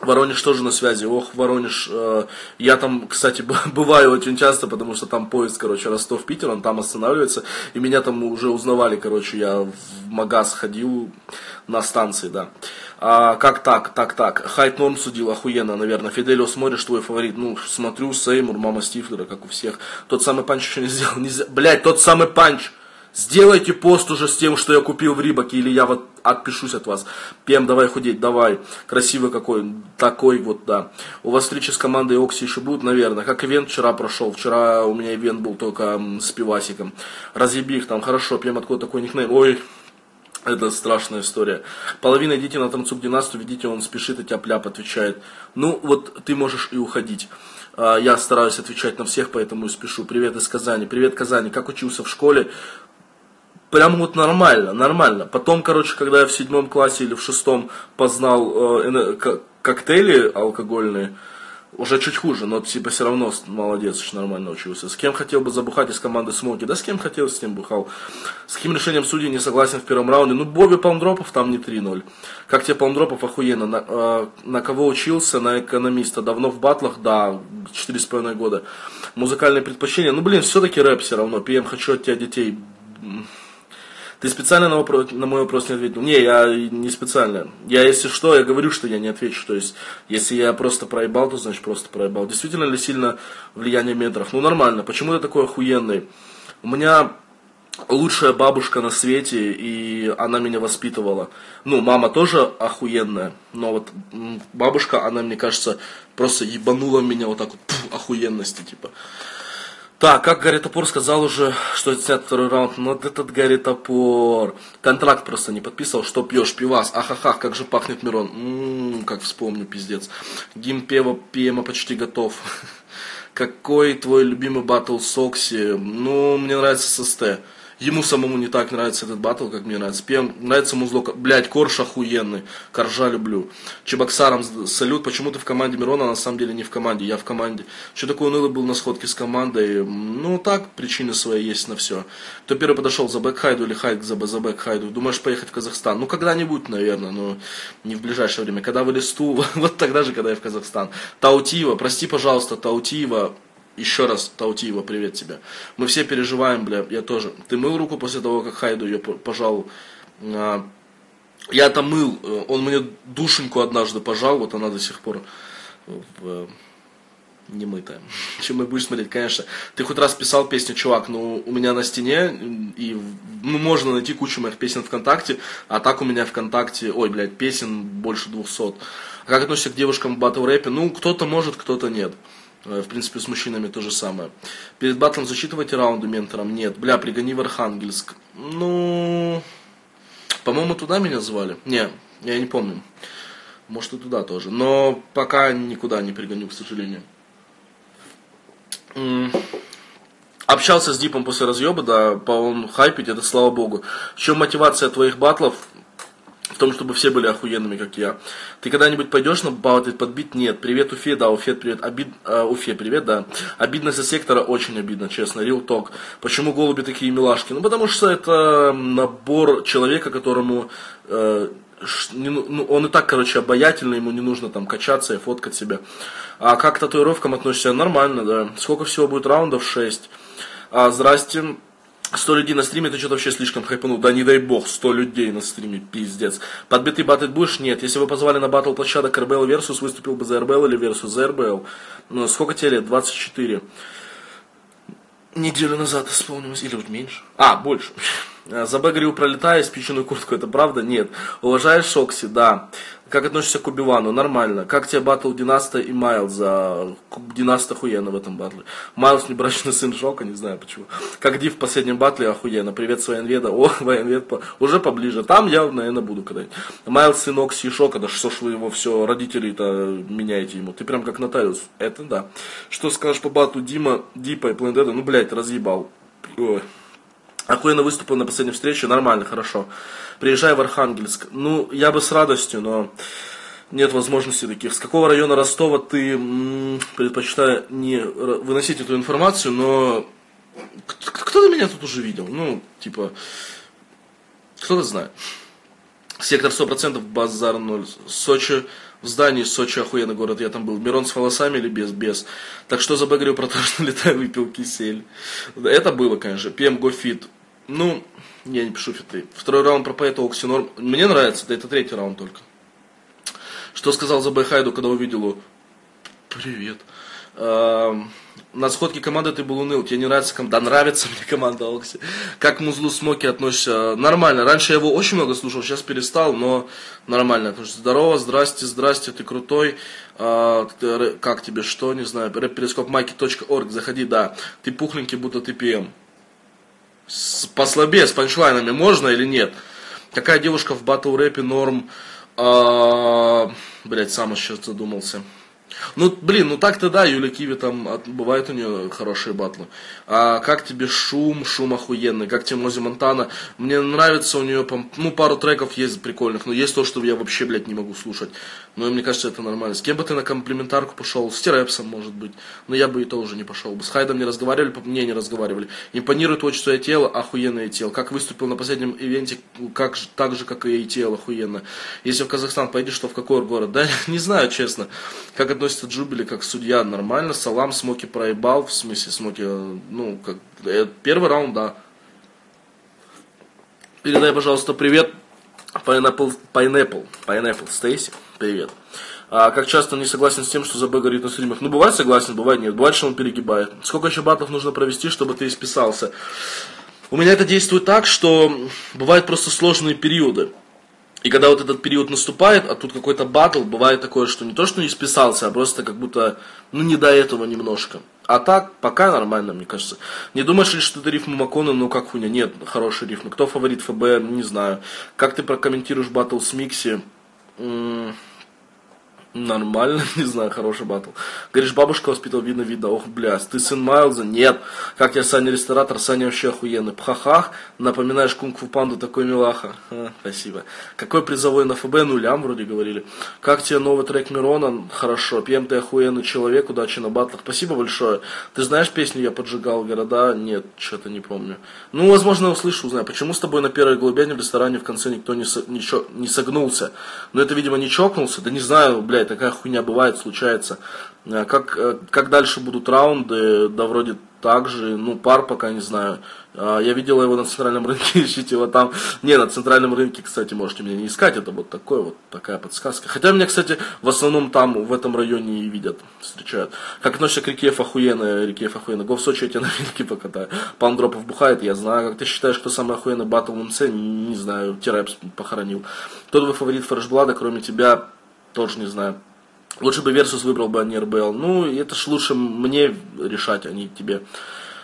Воронеж тоже на связи. Ох, Воронеж. Э, я там, кстати, бываю очень часто, потому что там поезд, короче, Ростов-Питер, он там останавливается. И меня там уже узнавали, короче, я в магаз ходил на станции, да. А, как так, так, так. Хайт Норм судил, охуенно, наверное. Фиделио, смотришь, твой фаворит. Ну, смотрю, Сеймур, мама Стифлера, как у всех. Тот самый панч еще не сделал. Нельзя... Блять, тот самый панч. Сделайте пост уже с тем, что я купил в Рибаке, или я вот отпишусь от вас. Пем, давай худеть, давай. Красивый какой, такой вот, да. У вас встречи с командой Окси еще будут, наверное. Как ивент вчера прошел. Вчера у меня ивент был только с Пивасиком. Разъеби их там, хорошо. Пем, откуда такой никнейм? Ой, это страшная история. Половина идите на танцук династию, видите, он спешит и тяп-ляп отвечает. Ну, вот ты можешь и уходить. Я стараюсь отвечать на всех, поэтому и спешу. Привет из Казани. Привет, Казани. Как учился в школе? Прям вот нормально, нормально. Потом, короче, когда я в седьмом классе или в шестом познал э, коктейли алкогольные, уже чуть хуже, но типа все равно молодец, очень нормально учился. С кем хотел бы забухать из команды Смоки? Да с кем хотел, с тем бухал. С каким решением судей не согласен в первом раунде? Ну, Бобби Палмдропов там не три ноль. Как тебе Палмдропов? Охуенно. На, э, на кого учился? На экономиста. Давно в батлах? Да, четыре с половиной года. Музыкальные предпочтения? Ну, блин, все-таки рэп все равно. ПМ, хочу от тебя детей... Ты специально на, вопрос, на мой вопрос не ответил? Не, я не специально. Я, если что, я говорю, что я не отвечу. То есть, если я просто проебал, то значит просто проебал. Действительно ли сильно влияние метров? Ну, нормально. Почему я такой охуенный? У меня лучшая бабушка на свете, и она меня воспитывала. Ну, мама тоже охуенная, но вот бабушка, она, мне кажется, просто ебанула меня вот так вот, пфф, охуенности, типа. Так, как Гарри Топор сказал уже, что седьмой раунд, но этот Гарри Топор контракт просто не подписывал, что пьешь, пивас, ахахах, как же пахнет Мирон, ммм, как вспомню, пиздец. Гимн пева Пема почти готов. Какой твой любимый батл с Окси? Ну, мне нравится с СТ. Ему самому не так нравится этот батл, как мне нравится. Пем, нравится музло. Блять, Корж охуенный. Коржа люблю. Чебоксарам салют. Почему ты в команде Мирона, а на самом деле не в команде? Я в команде. Что такое унылый был на сходке с командой? Ну так, причины свои есть на все. Кто первый подошел за бэкхайду или хайд за, за бэкхайду? Думаешь поехать в Казахстан? Ну когда-нибудь, наверное, но не в ближайшее время. Когда в Листу, вот тогда же, когда я в Казахстан. Таутиева, прости, пожалуйста, Таутиева. Еще раз, Таутиева, привет тебя. Мы все переживаем, бля, я тоже. Ты мыл руку после того, как Хайду ее пожал? Я-то мыл, он мне душеньку однажды пожал, вот она до сих пор не мытая. Чем мы будем смотреть, конечно. Ты хоть раз писал песню, чувак, ну, у меня на стене, и ну, можно найти кучу моих песен ВКонтакте, а так у меня ВКонтакте, ой, блядь, песен больше двухсот. А как относишься к девушкам в батл-рэпе? Ну, кто-то может, кто-то нет. В принципе, с мужчинами то же самое. Перед батлом зачитывайте раунды ментором? Нет. Бля, пригони в Архангельск. Ну... По-моему, туда меня звали. Не, я не помню. Может, и туда тоже. Но пока никуда не пригоню, к сожалению. Общался с Дипом после разъеба, да, он хайпит, это слава богу. В чем мотивация твоих батлов? В том, чтобы все были охуенными, как я. Ты когда-нибудь пойдешь на бауты подбить? Нет. Привет, Уфе, да, Уфе, привет. Обид... А, Уфе, привет, да. Обидно за сектора, очень обидно, честно. Real Talk. Почему голуби такие милашки? Ну, потому что это набор человека, которому... Э... Не, ну, он и так, короче, обаятельный, ему не нужно там качаться и фоткать себя. А как к татуировкам относишься? Нормально, да. Сколько всего будет раундов? шесть. А, здрасте. сто людей на стриме, ты что-то вообще слишком хайпанул. Да не дай бог, сто людей на стриме, пиздец. Подбитый батлить будешь? Нет. Если бы позвали на батл площадок РБЛ Версус, выступил бы за РБЛ или Версус за РБЛ? Ну, сколько тебе лет? двадцать четыре. Неделю назад исполнилось. Или вот меньше? А, больше. За Б говорил, пролетая, спиченную куртку. Это правда? Нет. Уважаешь Шокси? Да. Как относишься к Убивану? Нормально. Как тебе батл Династа и Майлза? Династа охуенно в этом батле. Майлз не брачный сын Шока, не знаю почему. Как Ди в последнем батле, охуенно. Привет с Военведа. О, Военвед по... уже поближе. Там я, наверное, буду когда-нибудь. Майлз сын Окси и Шока. Да что ж вы его все, родители-то меняете ему. Ты прям как нотариус. Это да. Что скажешь по батлу Дима, Дипа и Планетеда? Ну, блядь, разъебал. Ой. Охуенно выступил на последней встрече, нормально, хорошо. Приезжай в Архангельск. Ну, я бы с радостью, но нет возможности таких. С какого района Ростова ты, м-м, предпочитаю не выносить эту информацию, но кто-то меня тут уже видел. Ну, типа, кто-то знает. Сектор сто процентов, базар ноль. Сочи, в здании Сочи, охуенный город, я там был. Мирон с волосами или без? Без. Так что за Бэгрю про то, что летаю, выпил кисель. Это было, конечно. ПМ Гофит. Ну, я не пишу фиты. Второй раунд про поэта Оксинорм. Мне нравится, да это третий раунд только. Что сказал Забайхайду, когда увидел его? Привет. На сходке команды ты был уныл, тебе не нравится команда? Да, нравится мне команда Алкси. Как к Музлу Смоки относишься? Нормально, раньше я его очень много слушал, сейчас перестал, но нормально отношусь. Здорово, здрасте, здрасте, ты крутой. А, ты, как тебе, что, не знаю, рэп перископ майки точка орг, заходи, да. Ты пухленький, будто ты пи эм. С, послабее, с панчлайнами можно или нет? Какая девушка в батл рэпе норм? А, блять, сам сейчас задумался. Ну, блин, ну так-то да, Юля Киви там, от, бывают у нее хорошие батлы. А как тебе шум? Шум охуенный. Как тебе Мози Монтана? Мне нравится у нее, ну, пару треков есть прикольных, но есть то, что я вообще, блядь, не могу слушать. Но мне кажется, это нормально. С кем бы ты на комплиментарку пошел? С Терепсом, может быть. Но я бы и тоже не пошел бы. С Хайдом не разговаривали, мне не разговаривали. Импонирует творчество Айтиэла, охуенное Айтиэл. Как выступил на последнем ивенте, как, так же, как и Айтиэл, охуенно. Если в Казахстан пойдешь, то в какой город? Да, не знаю, честно. Как это относится Джубили как судья? Нормально. Салам Смоки проебал, в смысле Смоки, ну, как первый раунд, да. Передай, пожалуйста, привет. Pineapple, Pineapple, Pineapple, Стейси, привет. А, как часто он не согласен с тем, что ЗБ говорит на стримах? Ну, бывает согласен, бывает нет, бывает, что он перегибает. Сколько еще батлов нужно провести, чтобы ты исписался? У меня это действует так, что бывают просто сложные периоды. И когда вот этот период наступает, а тут какой-то батл, бывает такое, что не то, что не списался, а просто как будто, ну, не до этого немножко. А так, пока нормально, мне кажется. Не думаешь ли, что это рифмы Макона? Ну, как хуйня? Нет, хорошие рифмы. Кто фаворит ФБ? Не знаю. Как ты прокомментируешь батл с Микси? М-м- нормально, не знаю, хороший батл. Говоришь, бабушка воспитывала, видно, видно. Ох, блядь, ты сын Майлза? Нет. Как тебе Саня Ресторатор? Саня вообще охуенный. Пхахах, напоминаешь кунг-фу панду, такой милаха. Ха, спасибо. Какой призовой на ФБ? Нулям вроде говорили. Как тебе новый трек Мирона? Хорошо. Пьем, ты охуенный человек, удачи на батлах. Спасибо большое. Ты знаешь песню «Я поджигал города»? Нет, что-то не помню. Ну, возможно, услышу, узнаю. Почему с тобой на первой глубине в ресторане в конце никто не, со... Ничего... не согнулся? Но это, видимо, не чокнулся. Да не знаю, блядь. Такая хуйня бывает, случается. Как, как дальше будут раунды? Да вроде так же. Ну, пар пока не знаю. Я видела его на центральном рынке, ищите его там. Не, на центральном рынке, кстати, можете меня не искать. Это вот такой вот, такая подсказка. Хотя меня, кстати, в основном там, в этом районе и видят, встречают. Как относится к Рикеев охуенно, Рикеев охуенно. Го в Сочи я тебя на велике покатаю. Пандропов бухает, я знаю. Как ты считаешь, кто самый охуенный батл в МЦ? Не знаю, Терапс похоронил. Кто твой фаворит Фрэшблада, кроме тебя? Тоже не знаю. Лучше бы Версус выбрал бы, а не эр бэ эл. Ну, это ж лучше мне решать, а не тебе.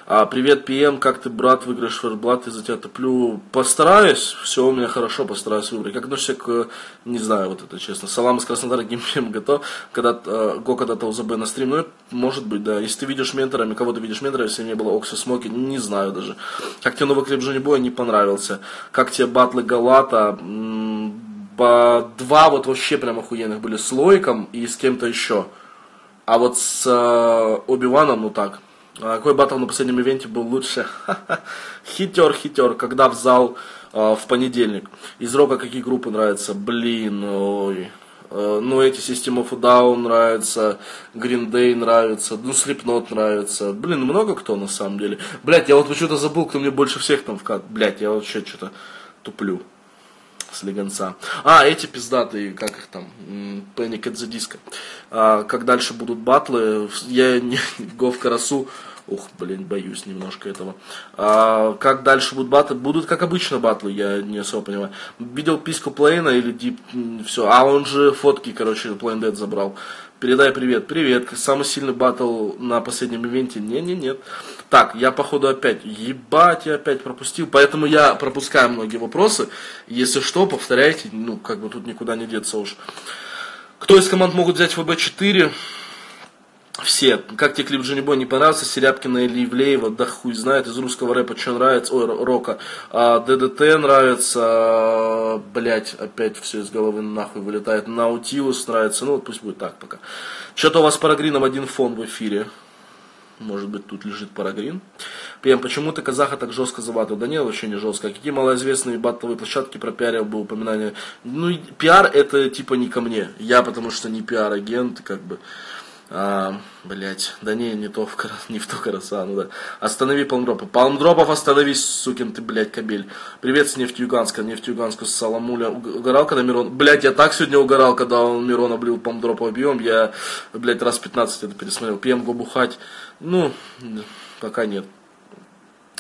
А, привет, пи эм, как ты, брат, выиграешь Фрэшблад, я за тебя топлю. Постараюсь, все у меня хорошо, постараюсь выбрать. Как относишься к, не знаю, вот это честно. Салам из Краснодара, Гимпем готов. Когда, э, Го когда-то у ЗБ на стрим, ну, может быть, да. Если ты видишь менторами, кого ты видишь менторами, если не было Окси Смоки, не знаю даже. Как тебе новый клип Джонни Боя, не понравился. Как тебе батлы Галата? По два вот вообще прям охуенных были с Лойком и с кем-то еще. А вот с э, Оби-Ваном, ну так. А какой батл на последнем ивенте был лучше? Хитер, хитер. Когда в зал э, в понедельник. Из рока какие группы нравятся? Блин, ой. Э, ну эти System of a Down нравятся. Green Day нравится. Ну Slipknot нравится. Блин, много кто на самом деле. Блять, я вот почему-то забыл, кто мне больше всех там вкат. Блять, я вообще что-то туплю. Слегонца. А, эти пиздатые, как их там, Panic at the Disco. А, как дальше будут батлы, я не, Гов Карасу, ух, блин, боюсь немножко этого. А, как дальше будут батлы, будут как обычно батлы, я не особо понимаю. Видел письку Плейна или Дип, все, а он же фотки, короче, Plain Dead забрал. Передай привет. Привет. Самый сильный батл на последнем ивенте? Не-не-нет. Так, я походу опять, ебать, я опять пропустил. Поэтому я пропускаю многие вопросы. Если что, повторяйте. Ну, как бы тут никуда не деться уж. Кто из команд могут взять ФБ четыре? Все. Как тебе клип Джонни Бой, не понравился? Серябкина или Ивлеева? Да хуй знает. Из русского рэпа что нравится? Ой, рока. А, ДДТ нравится. А, блять, опять все из головы нахуй вылетает. Наутилус нравится. Ну вот пусть будет так пока. Что-то у вас с Парагрином один фон в эфире. Может быть, тут лежит Парагрин. Прям почему-то казаха так жестко забатывал. Да нет, вообще не жестко. Какие малоизвестные батловые площадки пропиарил бы упоминание? Ну, пиар это типа не ко мне. Я потому что не пиар-агент, как бы. А, блять, да не, не то в кара... не в то караса, ну да. Останови палмдропы. Палмдропов остановись, сукин ты, блядь, кабель. Привет с Нефтьюганска, Нефтьюганску с Соломуля. Угорал, когда Мирон... Блядь, я так сегодня угорал, когда он Мирон облил палмдропов объем. Я, блядь, раз пятнадцать это пересмотрел. Пьем го бухать. Ну, пока нет.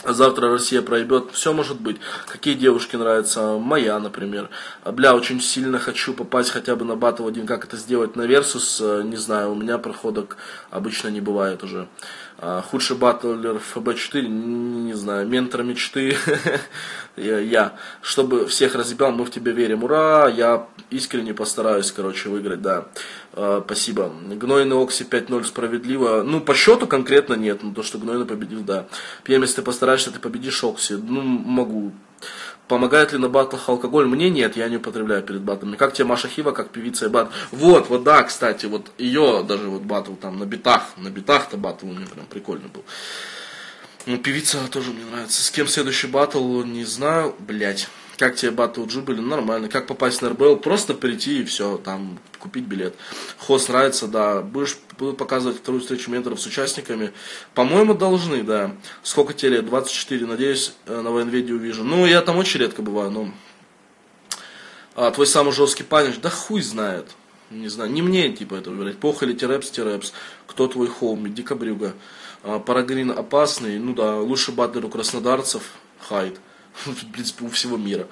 Завтра Россия проебет, все может быть. Какие девушки нравятся? Моя, например. Бля, очень сильно хочу попасть хотя бы на батл один. Как это сделать на Versus? Не знаю, у меня проходок обычно не бывает уже. Худший батлер эф бэ четыре? Не знаю. Ментор мечты? Я. Чтобы всех разъебал, мы в тебя верим. Ура! Я искренне постараюсь, короче, выиграть, да. Спасибо. Гнойный Окси пять ноль справедливо. Ну, по счету конкретно нет, но то, что Гнойный победил, да. Пьем, если ты постараешься, ты победишь Окси. Ну, могу. Помогает ли на батлах алкоголь? Мне нет, я не употребляю перед батлами. Как тебе Маша Хива, как певица и батл? Вот, вот да, кстати, вот ее даже вот батл там на битах, на битах-то батл у меня прям прикольный был. Ну, певица тоже мне нравится. С кем следующий батл, не знаю, блять. Как тебе батл Джубили? Нормально. Как попасть на эр бэ эл? Просто прийти и все, там, купить билет. Хост нравится, да. Будешь буду показывать вторую встречу менторов с участниками? По-моему, должны, да. Сколько тебе лет? двадцать четыре, надеюсь, на военведе увижу. Ну, я там очень редко бываю, но... А, твой самый жесткий панич? Да хуй знает. Не знаю, не мне, типа, это выбирать. Похоли, тирэпс, тирэпс. Кто твой холм? Дикобрюга. А, Парагрин опасный? Ну да, лучший батлер у краснодарцев? Хайд. В принципе, у всего мира.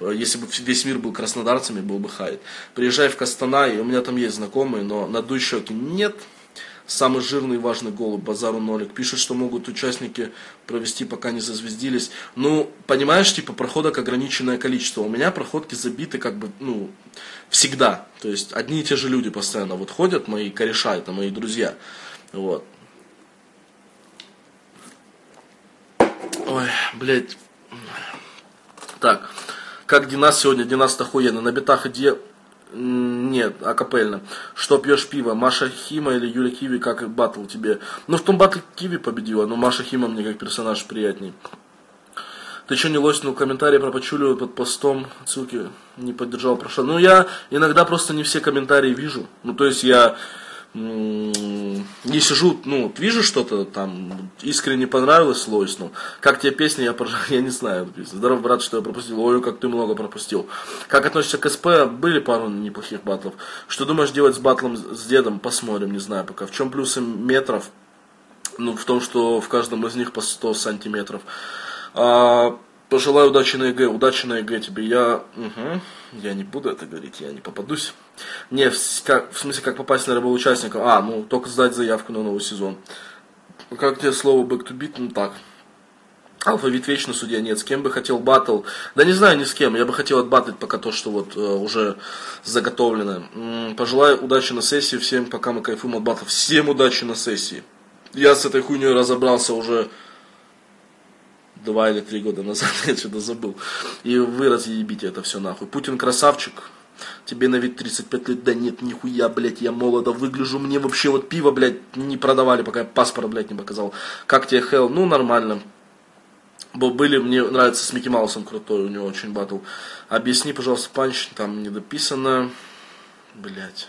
Если бы весь мир был краснодарцами, был бы хайд. Приезжай в Костанай, у меня там есть знакомые, но надуй щеки нет. Самый жирный и важный голубь, базару нолик. Пишут, что могут участники провести, пока не зазвездились. Ну, понимаешь, типа, проходок ограниченное количество. У меня проходки забиты как бы, ну, всегда. То есть, одни и те же люди постоянно вот ходят, мои кореша, это мои друзья. Вот. Ой, блядь. Так, как Динас сегодня? Динас охуенно. На битах иди... Нет, акапельно. Что пьешь пиво? Маша Хима или Юля Киви? Как батл тебе? Ну, в том батл Киви победила, но Маша Хима мне как персонаж приятней. Ты что не лоснул комментарии про Пачулю под постом? Ссылки не поддержал, прошу. Ну, я иногда просто не все комментарии вижу. Ну, то есть я... не сижу, ну, вижу что-то там, искренне понравилось, лойсну. Как тебе песня, я поржал, я не знаю. Здоров, брат, что я пропустил. Ой, как ты много пропустил. Как относишься к СП? Были пару неплохих батлов. Что думаешь делать с батлом с дедом? Посмотрим, не знаю пока. В чем плюсы метров? Ну, в том, что в каждом из них по сто сантиметров. А, пожелаю удачи на ЕГЭ. Удачи на ЕГЭ тебе. Я... Угу. Я не буду это говорить, я не попадусь. Не, в, как, в смысле, как попасть на эр бэ эл участников? А, ну, только сдать заявку на новый сезон. Как тебе слово back to beat? Ну, так. Алфавит вечно, судья нет. С кем бы хотел батл? Да не знаю ни с кем. Я бы хотел отбатлить пока то, что вот э, уже заготовлено. М-м, пожелаю удачи на сессии всем, пока мы кайфуем от батлов. Всем удачи на сессии. Я с этой хуйней разобрался уже... Два или три года назад, я что-то забыл. И вы разъебите это все нахуй. Путин красавчик. Тебе на вид тридцать пять лет. Да нет, нихуя, блядь, я молодо выгляжу. Мне вообще вот пиво, блядь, не продавали, пока я паспорт, блядь, не показал. Как тебе Хелл? Ну, нормально. Бо были, мне нравится с Микки Маусом крутой, у него очень батл. Объясни, пожалуйста, панч, там недописано. Блядь.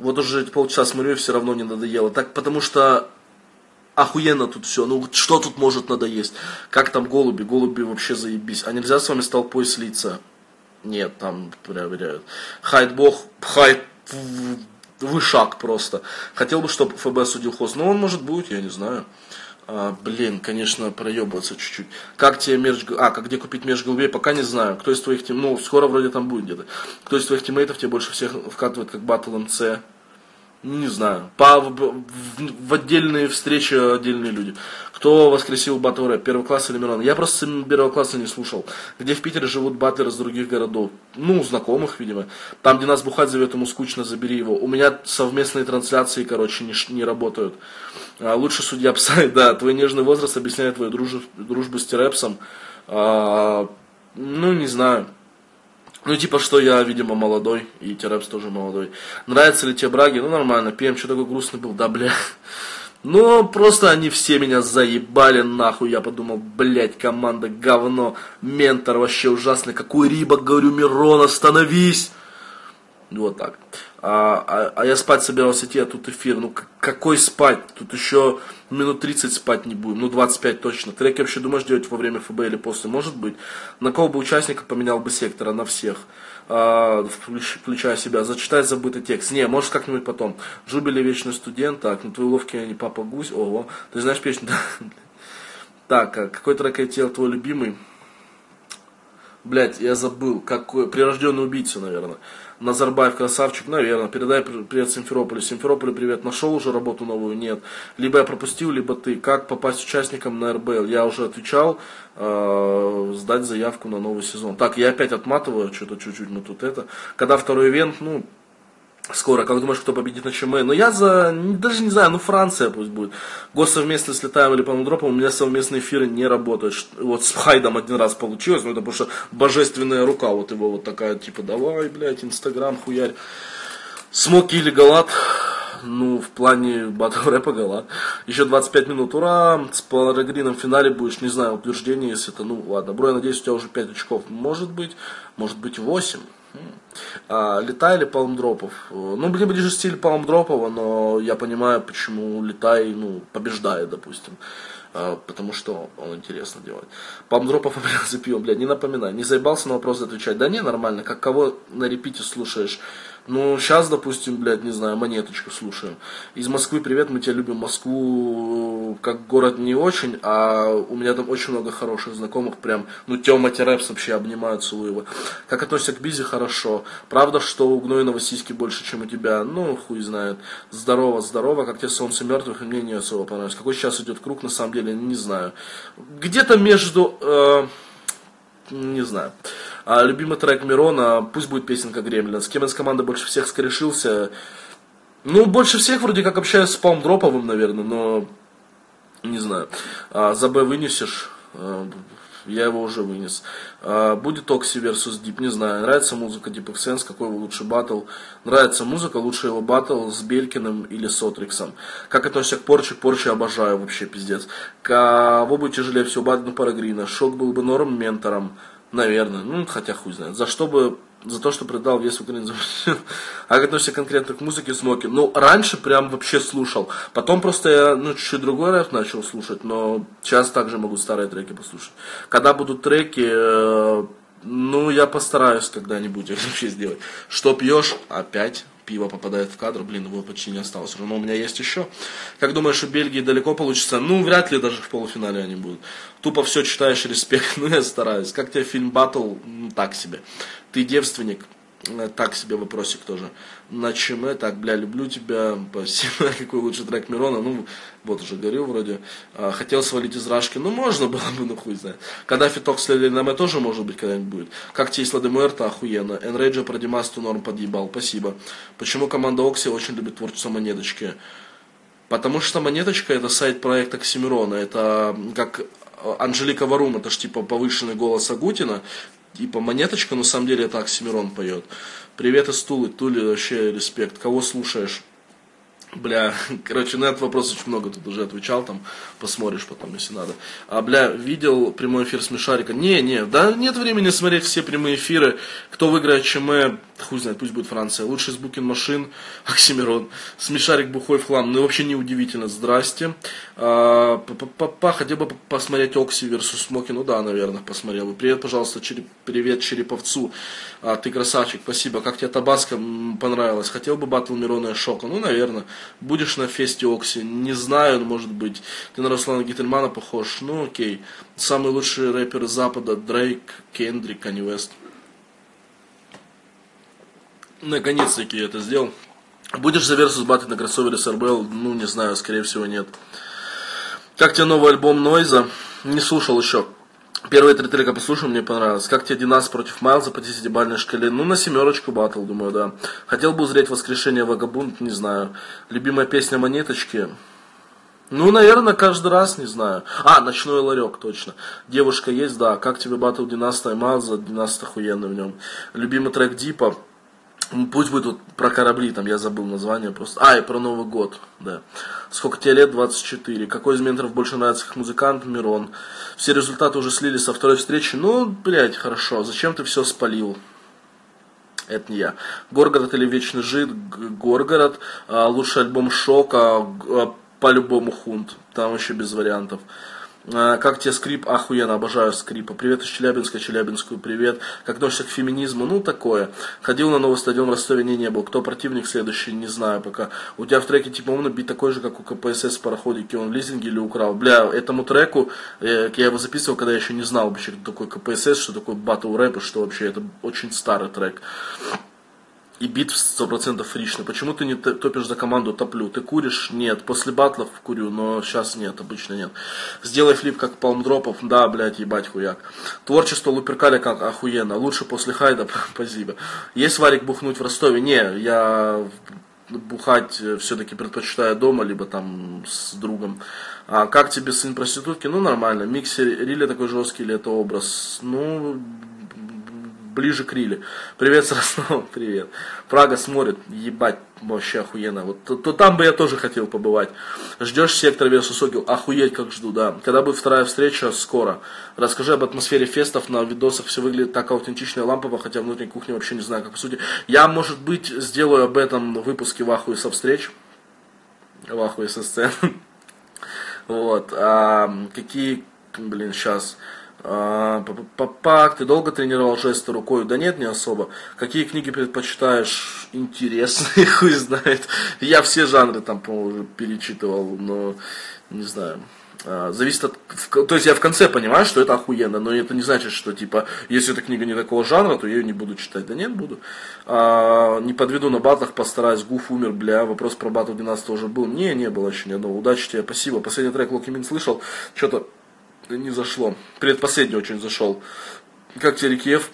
Вот уже полчаса смотрю, и все равно не надоело. Так, потому что... Охуенно тут все, ну что тут может надоесть? Как там голуби? Голуби вообще заебись. А нельзя с вами с толпой слиться? Нет, там проверяют. Хайд бог, хайд вышаг просто. Хотел бы, чтобы эф бэ судил хост, но он может будет, я не знаю. А, блин, конечно, проебываться чуть-чуть. Как тебе мерч... А, как где купить мерч голубей, пока не знаю. Кто из твоих тим... Ну, скоро вроде там будет где-то. Кто из твоих тиммейтов тебе больше всех вкатывает, как батл эм цэ? Не знаю. По, в, в отдельные встречи отдельные люди. Кто воскресил батл рэп? Первый класс или Мирон? Я просто первого класса не слушал. Где в Питере живут батлеры из других городов? Ну, знакомых, видимо. Там, где нас бухать зовет, ему скучно, забери его. У меня совместные трансляции, короче, не, не работают. А, лучше судья псай, да. Твой нежный возраст объясняет твою дружбу, дружбу с тирэпсом. А, ну, не знаю. Ну, типа, что я, видимо, молодой, и Терапс тоже молодой. Нравятся ли тебе браги? Ну, нормально. ПМ, что такой грустный был? Да, бля. Ну, просто они все меня заебали, нахуй. Я подумал, блядь, команда говно. Ментор вообще ужасный. Какой рибок, говорю, Мирон, остановись. Вот так. А, а я спать собирался идти, а тут эфир. Ну какой спать? Тут еще минут тридцать спать не будем. Ну двадцать пять точно. Треки вообще думаешь делать во время эф бэ или после? Может быть. На кого бы участника поменял бы сектора? На всех. А, включая себя. Зачитай забытый текст. Не, может как-нибудь потом. Джубили вечный студент. Так, ну твои уловки я не папа гусь. Ого. Ты знаешь песню? Так, какой трек я делал твой любимый? Блять, я забыл. Какой? Прирожденный убийца, наверное. Назарбаев красавчик, наверное. Передай привет Симферополю. Симферополю привет. Нашел уже работу новую? Нет. Либо я пропустил, либо ты. Как попасть участником на эр бэ эл? Я уже отвечал. Э, сдать заявку на новый сезон. Так, я опять отматываю. Что-то чуть-чуть мы тут это. Когда второй ивент, ну... Скоро, как думаешь, кто победит на ЧМ? Но я за, даже не знаю, ну Франция пусть будет. Госсовместно с Летаем или Панудропом у меня совместные эфиры не работают. Вот с Хайдом один раз получилось, но это потому что божественная рука вот его вот такая, типа, давай, блядь, Инстаграм, хуярь. Смоки или Галат? Ну, в плане батл рэпа Галат. Еще двадцать пять минут, ура, с Парагрином в финале будешь, не знаю, утверждение, если это, ну ладно. Бро, я надеюсь, у тебя уже пять очков, может быть, может быть восемь. А, Летай или Палмдропов? Ну, мне ближе стиль Палмдропова, но я понимаю, почему Летай, ну, побеждает, допустим. А, потому что он интересно делает. Палмдропов, блядь, запьем, блядь, не напоминай. Не заебался на вопрос отвечать? Да не, нормально. Как кого на репите слушаешь? Ну, сейчас, допустим, блядь, не знаю, Монеточку слушаем. Из Москвы привет, мы тебя любим. Москву как город не очень, а у меня там очень много хороших знакомых, прям, ну, Тёма Терепс вообще обнимают, целую его. Как относишься к Бизе? Хорошо. Правда, что у Гнойного сиськи больше, чем у тебя? Ну, хуй знает. Здорово, здорово, как тебе солнце мертвых, и мне не особо понравилось. Какой сейчас идет круг, на самом деле, не знаю. Где-то между... Э... Не знаю. А, любимый трек Мирона, пусть будет песенка Гремлина. С кем из команды больше всех скорешился? Ну, больше всех вроде как общаюсь с Палмдроповым, наверное, но не знаю. А, за Б вынесешь? А, я его уже вынес. А, будет Окси versus Дип, не знаю. Нравится музыка Deep Xsense, какой его лучше батл? Нравится музыка, лучше его батл с Белькиным или с Отриксом. Как относишься к Порче? Порче обожаю вообще, пиздец. Кого будет тяжелее всего батл на Парагрина? Шок был бы норм ментором. Наверное, ну хотя хуй знает. За что бы, за то, что придал вес в Украине. А как относишься конкретно к музыке Смоки? Ну, раньше прям вообще слушал. Потом просто я, ну, чуть-чуть другой рэп начал слушать, но сейчас также могу старые треки послушать. Когда будут треки, э, ну, я постараюсь когда-нибудь их вообще сделать. Что пьешь? Опять пиво попадает в кадр. Блин, его почти не осталось. Но у меня есть еще. Как думаешь, у Бельгии далеко получится? Ну, вряд ли даже в полуфинале они будут. Тупо все читаешь, респект, ну я стараюсь. Как тебе фильм «Баттл»? Так себе. Ты девственник? Так себе вопросик тоже. На ЧМ? Так, бля, люблю тебя. Спасибо. Какой лучший трек Мирона? Ну, вот уже говорил вроде. Хотел свалить из Рашки? Ну, можно было бы, ну хуй знает. Когда Фиток с Лерином тоже, может быть, когда-нибудь будет. Как тебе Исла де Муэрта? Охуенно. Энрейджа про Димасту норм подъебал. Спасибо. Почему команда Окси очень любит творчество Монеточки? Потому что Монеточка — это сайт проекта Оксимирона. Это как... Анжелика Варум, это ж типа повышенный голос Агутина, типа Монеточка, но на самом деле это Оксимирон поет. Привет из Тулы, Тули вообще респект. Кого слушаешь? Бля, короче, на этот вопрос очень много тут уже отвечал, там, посмотришь потом, если надо. А, бля, видел прямой эфир Смешарика? Не, не, да нет времени смотреть все прямые эфиры. Кто выиграет ЧМ, хуй знает, пусть будет Франция. Лучший из букинг-машин, Оксимирон. Смешарик бухой в хлам, ну вообще не удивительно, здрасте. А, папа, хотел бы посмотреть Окси versus Смоки, ну да, наверное, посмотрел бы. Привет, пожалуйста, череп... привет Череповцу, а, ты красавчик, спасибо. Как тебе Табаско? Понравилось? Хотел бы батл Мирона и Шока? Ну, наверное. Будешь на фесте Окси? Не знаю, может быть. Ты на Руслана Гительмана похож? Ну, окей. Самый лучший рэпер Запада? Дрейк, Кендрик, Канье Уэст. Наконец-таки я это сделал. Будешь за Versus Battle на кроссовере с эр бэ эл? Ну, не знаю, скорее всего, нет. Как тебе новый альбом Нойза? Не слушал еще. Первые три трека послушал, мне понравилось. Как тебе Динас против Майлза по десятибалльной шкале? Ну, на семерочку батл, думаю, да. Хотел бы узреть воскрешение Вагабунт, не знаю. Любимая песня Монеточки? Ну, наверное, каждый раз, не знаю. А, Ночной ларек, точно. Девушка есть, да. Как тебе батл Династа и Майлза? Династ охуенный в нем. Любимый трек Дипа? Пусть будет вот про корабли, там я забыл название просто. А, и про Новый год, да. Сколько тебе лет? двадцать четыре. Какой из менторов больше нравится как музыкант? Мирон. Все результаты уже слили со второй встречи. Ну, блядь, хорошо. Зачем ты все спалил? это не я. Горгород или Вечный Жид, Горгород, лучший альбом Шока, по-любому Хунт, там еще без вариантов. Как тебе Скрип? Охуенно, обожаю Скрипа. Привет из Челябинска, Челябинскую привет. Как относишься к феминизму? Ну, такое. Ходил на новый стадион в Ростове, не, не был. Кто противник следующий? Не знаю пока. У тебя в треке типа умно бить такой же, как у КПСС в пароходике. Он в лизинге или украл? Бля, этому треку, э, я его записывал, когда я еще не знал вообще, кто такой КПСС, что такое батл рэп, и что вообще. Это очень старый трек. И бит сто процентов фришный. Почему ты не топишь за команду? Топлю. Ты куришь? Нет. После батлов курю, но сейчас нет, обычно нет. Сделай флип, как Палмдропов. Да, блядь, ебать, хуяк. Творчество Луперкаля как охуенно. Лучше после хайда, спасибо. Есть варик бухнуть в Ростове? Не, я бухать все-таки предпочитаю дома, либо там с другом. А как тебе сын проститутки? Ну, нормально. Миксер Рилли такой жесткий или это образ? Ну... ближе к Риле. Привет, Сроснова, привет. Прага смотрит, ебать, вообще охуенно. Вот то, то там бы я тоже хотел побывать. Ждешь Сектор versus Огил? Охуеть, как жду, да. Когда будет вторая встреча, скоро. Расскажи об атмосфере фестов, на видосах все выглядит так аутентично и лампово, хотя внутренней кухни вообще не знаю, как по сути. Я, может быть, сделаю об этом в выпуске в ахуе со встреч. В ахуе со сцен. Вот. А какие, блин, сейчас... Папак, ты долго тренировал жесты рукой? Да нет, не особо. Какие книги предпочитаешь? Интересные, хуй знает. Я все жанры там, по-моему, перечитывал, но не знаю. Зависит от... То есть я в конце понимаю, что это охуенно, но это не значит, что типа, если эта книга не такого жанра, то я ее не буду читать. Да нет, буду. А, не подведу на батлах, постараюсь. Гуф умер, бля. Вопрос про батл двенадцать уже был. Не, не было еще ни одного. Удачи тебе, спасибо. Последний трек Локи Мин слышал. Что-то не зашло. Предпоследний очень зашел. Как тебе Рикиев?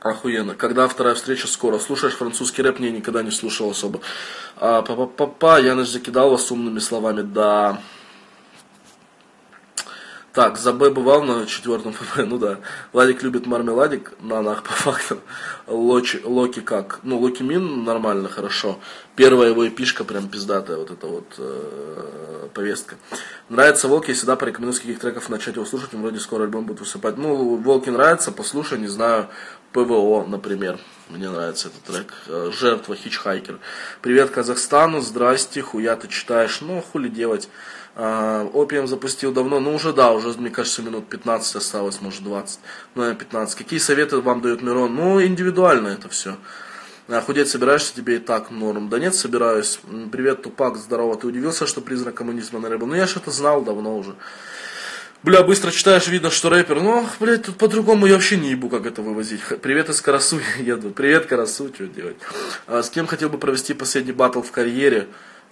Охуенно. Когда вторая встреча? Скоро. Слушаешь французский рэп? Не, никогда не слушал особо. А, Па-па-па-па. Я нас закидал вас умными словами. Да. Так, за Б бывал на четвертом ФП, ну да. Владик любит мармеладик, на нах по факту. Лочи, Локи как? Ну, Локи Мин нормально, хорошо. Первая его эпишка прям пиздатая, вот эта вот э, повестка. Нравится Волки, я всегда порекомендую с каких треков начать его слушать, он вроде скоро альбом будет высыпать. Ну, Волки нравится, послушай, не знаю, ПВО, например. Мне нравится этот трек. Жертва, Хичхайкер. Привет Казахстану, здрасте, хуя ты читаешь, ну, хули делать. Опиум запустил давно, ну уже да, уже, мне кажется, минут пятнадцать осталось, может двадцать, ну пятнадцать. Какие советы вам дает Мирон? Ну, индивидуально это все. Худеть собираешься, тебе и так норм. Да нет, собираюсь. Привет, Тупак, здорово. Ты удивился, что признак коммунизма на рэпе? Ну я ж это знал давно уже. Бля, быстро читаешь, видно, что рэпер. Ну, блядь, тут по-другому я вообще не ебу, как это вывозить. Привет из Карасу, еду. Привет, Карасу, что делать? А с кем хотел бы провести последний батл в карьере?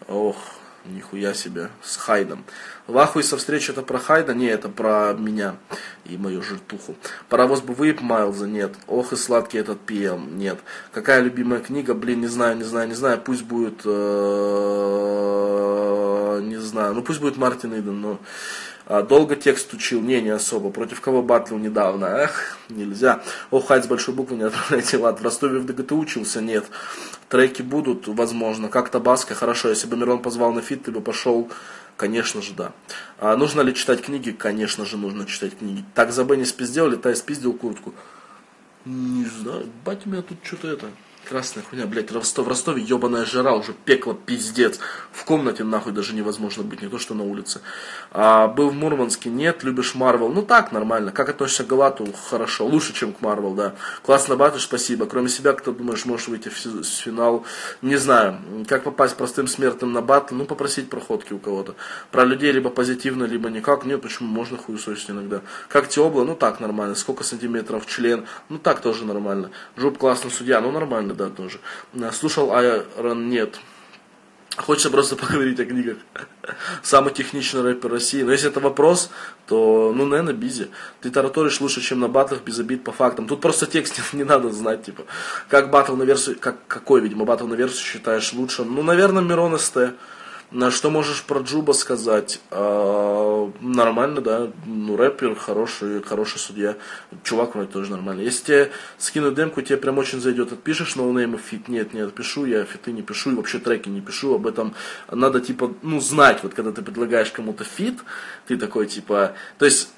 Ох. Нихуя себе, с Хайдом. В ахуе со встречи это про Хайда? Не, это про меня и мою жиртуху. Паровоз бы выеб Майлза? Нет. Ох и сладкий этот пи эм? Нет. Какая любимая книга? Блин, не знаю, не знаю, не знаю. Пусть будет... Не знаю. Ну пусть будет Мартин Иден, но... Долго текст учил? Не, не особо. Против кого батлил недавно? Эх, нельзя. О, хайд с большой буквы не отправляйте. Лад. В Ростове в ДГТ учился? Нет. Треки будут? Возможно. Как Табаска? Хорошо. Если бы Мирон позвал на фит, ты бы пошел? Конечно же, да. А нужно ли читать книги? Конечно же, нужно читать книги. Так за Б не спиздел, летай спиздил куртку. Не знаю. Бать, у меня тут что-то это... Красная хуйня, блядь, Ростов, в Ростове ебаная жара, уже пекло, пиздец. В комнате нахуй даже невозможно быть, не то что на улице. А, был в Мурманске? Нет. Любишь Марвел? Ну так, нормально. Как относишься к Галату? Хорошо, лучше, чем к Марвел, да. Классно батыш, спасибо. Кроме себя, кто, думаешь, можешь выйти в финал? Не знаю. Как попасть простым смертным на батл? Ну, попросить проходки у кого-то. Про людей либо позитивно, либо никак. Нет, почему? Можно хуесосить иногда. Как Теобла? Ну так, нормально. Сколько сантиметров член? Ну так, тоже нормально. Джуб классный судья? Ну, нормально. Да, тоже. Слушал Айрон? Нет. Хочется просто поговорить о книгах. Самый техничный рэпер России. Но если это вопрос, то, ну, наверное, Бизи. Ты тараторишь лучше, чем на батлах, без обид по фактам. Тут просто текст не надо знать, типа. Как батл на версию, как, какой, видимо, батл на версию считаешь лучшим? Ну, наверное, Мирон СТ. На что можешь про Джуба сказать? А, нормально, да. Ну, рэпер, хороший, хороший судья. Чувак вроде тоже нормально. Если тебе скину демку, тебе прям очень зайдет. Отпишешь ноунейм и фит? Нет, не отпишу. Я фиты не пишу и вообще треки не пишу. Об этом надо, типа, ну, знать. Вот когда ты предлагаешь кому-то фит, ты такой, типа... То есть...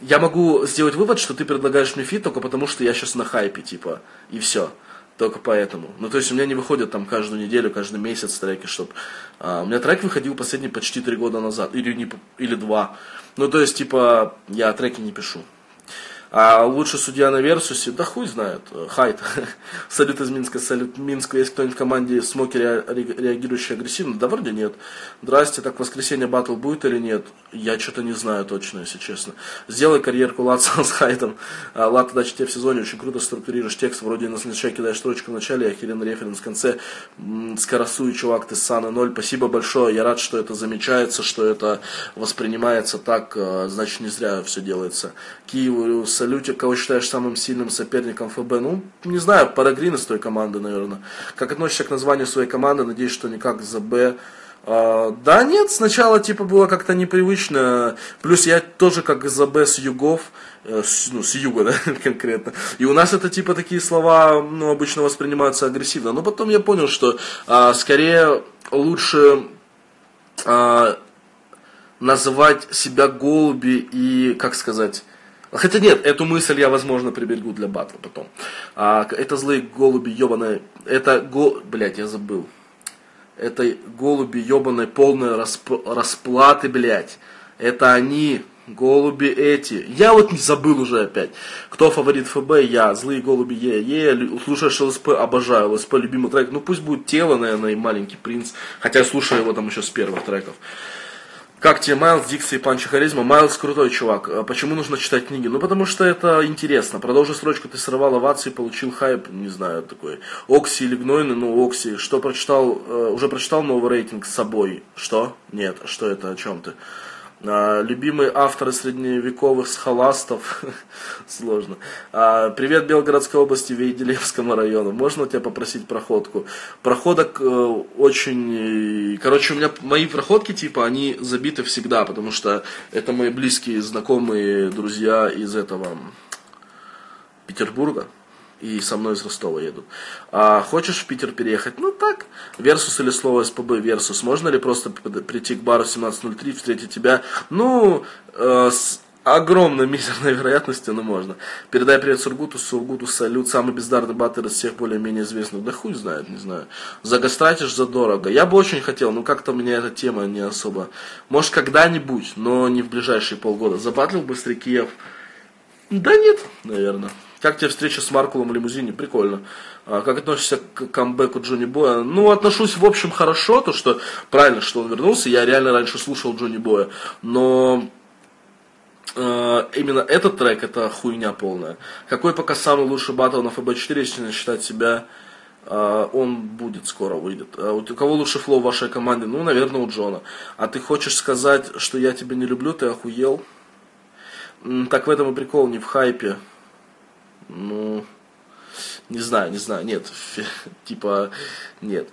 Я могу сделать вывод, что ты предлагаешь мне фит только потому, что я сейчас на хайпе, типа, и все. Только поэтому. Ну, то есть у меня не выходят там каждую неделю, каждый месяц треки, чтобы... А, у меня трек выходил последний почти три года назад, или, не, или два. Ну, то есть, типа, я треки не пишу. А лучше судья на Версусе, да хуй знает, хайт. Салют из Минска, салют Минска. Есть кто-нибудь в команде смоки, реагирующий агрессивно? Да вроде нет. Здрасте, так в воскресенье батл будет или нет? Я что-то не знаю точно, если честно. Сделай карьерку Латса с хайтом. Лад, удачи тебе в сезоне, очень круто структурируешь текст, вроде на слегка кидаешь строчку в начале, охерен референс в конце. Скоросуй, чувак, ты ссаны ноль. Спасибо большое, я рад, что это замечается, что это воспринимается так, значит не зря все делается. Киеву, салютик, кого считаешь самым сильным соперником ФБ? Ну, не знаю, Парагрин из той команды, наверное. Как относишься к названию своей команды? Надеюсь, что не как ЗБ. А, да нет, сначала типа было как-то непривычно. Плюс я тоже как ЗБ с югов. С, ну, с юга, да, конкретно. И у нас это, типа, такие слова, ну, обычно воспринимаются агрессивно. Но потом я понял, что а, скорее лучше... А, называть себя голуби и, как сказать... Хотя нет, эту мысль я, возможно, приберегу для батла потом. А, это злые голуби ебаные... Это го... Блядь, я забыл. Это голуби ебаные полные расп... расплаты, блядь. Это они, голуби эти. Я вот забыл уже опять. Кто фаворит ФБ? Я. Злые голуби е. Е. Слушаешь ЛСП? Обожаю. ЛСП любимый трек. Ну пусть будет тело, наверное, и маленький принц. Хотя я слушаю его там еще с первых треков. Как тебе Майлз, Дикси и Панчо Харизма? Майлз крутой чувак. Почему нужно читать книги? Ну, потому что это интересно. Продолжи строчку, ты сорвал овации, получил хайп, не знаю, такой. Окси или Гнойный, ну, Окси. Что прочитал, э, уже прочитал новый рейтинг с собой? Что? Нет, что это, о чем ты? А, любимые авторы средневековых схоластов. Сложно. А, привет, Белгородской области, Вейделевскому району. Можно у тебя попросить проходку? Проходок э, очень... Короче, у меня мои проходки, типа, они забиты всегда, потому что это мои близкие, знакомые, друзья из этого Петербурга. И со мной из Ростова едут. А, хочешь в Питер переехать? Ну так. Версус или слово СПБ? Версус. Можно ли просто прийти к бару семнадцать ноль три, встретить тебя? Ну, э, с огромной мизерной вероятностью, но можно. Передай привет Сургуту, Сургуту салют. Самый бездарный баттер из всех более-менее известных. Да хуй знает, не знаю. Загастратишь задорого. Я бы очень хотел, но как-то у меня эта тема не особо. Может когда-нибудь, но не в ближайшие полгода. Забатлил быстрый Киев? Да нет, наверное. Как тебе встреча с Маркулом в лимузине? Прикольно. А, как относишься к камбэку Джонни Боя? Ну, отношусь в общем хорошо, то что правильно, что он вернулся. Я реально раньше слушал Джонни Боя, но э, именно этот трек это хуйня полная. Какой пока самый лучший батл на эф бэ четыре, если считать себя? Uh, он будет, скоро выйдет. Uh, у кого лучше флоу в вашей команде? Ну, наверное, у Джона. А ты хочешь сказать, что я тебя не люблю, ты охуел? Mm, так в этом и прикол, не в хайпе. Ну, не знаю, не знаю, нет, фи, типа, нет,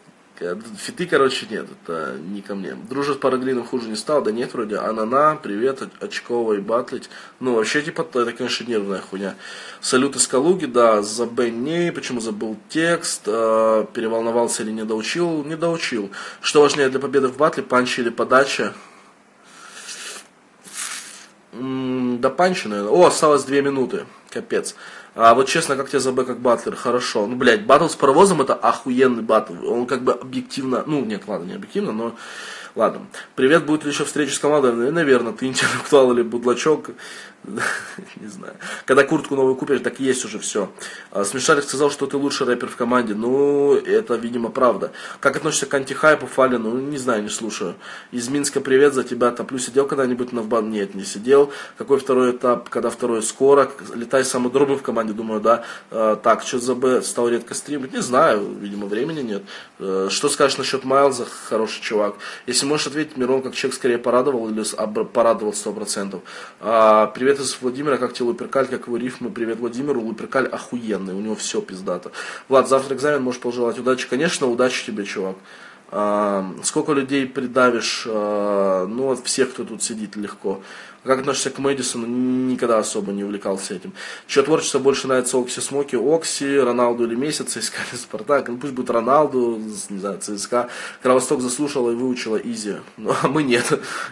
фиты, короче, нет, это не ко мне. Дружит с Параглином хуже не стал, да нет, вроде, Анана, привет, очковый батлить, ну, вообще, типа, это, конечно, нервная хуйня. Салют из Калуги, да, забэнни, почему забыл текст, э, переволновался или не доучил, не доучил. Что важнее для победы в батле, панчи или подача? М-м, да панчи, наверное. О, осталось две минуты, капец. А вот честно, как тебе ЗБ как батлер? Хорошо. Ну, блядь, батл с паровозом это охуенный батл. Он как бы объективно... Ну, нет, ладно, не объективно, но... Ладно. Привет, будет ли еще встреча с командой? Наверное, ты интеллектуал или будлачок. Не знаю. Когда куртку новую купишь, так есть уже все. Смешарик сказал, что ты лучший рэпер в команде. Ну, это, видимо, правда. Как относишься к антихайпу, Фалину? Не знаю, не слушаю. Из Минска привет, за тебя топлю. Сидел когда-нибудь на вбан? Нет, не сидел. Какой второй этап? Когда второй? Скоро. Летай самодробы в команде, думаю, да. Так, что ЗБ стал редко стримить? Не знаю, видимо, времени нет. Что скажешь насчет Майлза? Хороший чувак. Если можешь ответить, Мирон, как человек скорее порадовал или порадовал сто процентов. А, привет из Владимира, как тебе Луперкаль, как его рифмы? Привет Владимиру, Луперкаль охуенный, у него все пиздато. Влад, завтра экзамен, можешь пожелать удачи? Конечно, удачи тебе, чувак. А, сколько людей придавишь? А, ну, от всех, кто тут сидит, легко. Как относишься к Мэдисону? Никогда особо не увлекался этим. Чье творчество больше нравится? Окси Смоки, Окси, Роналду или Месси, ЦСКА или Спартак? Ну пусть будет Роналду, не знаю, ЦСКА. Кровосток заслушала и выучила Изи. Ну а мы нет.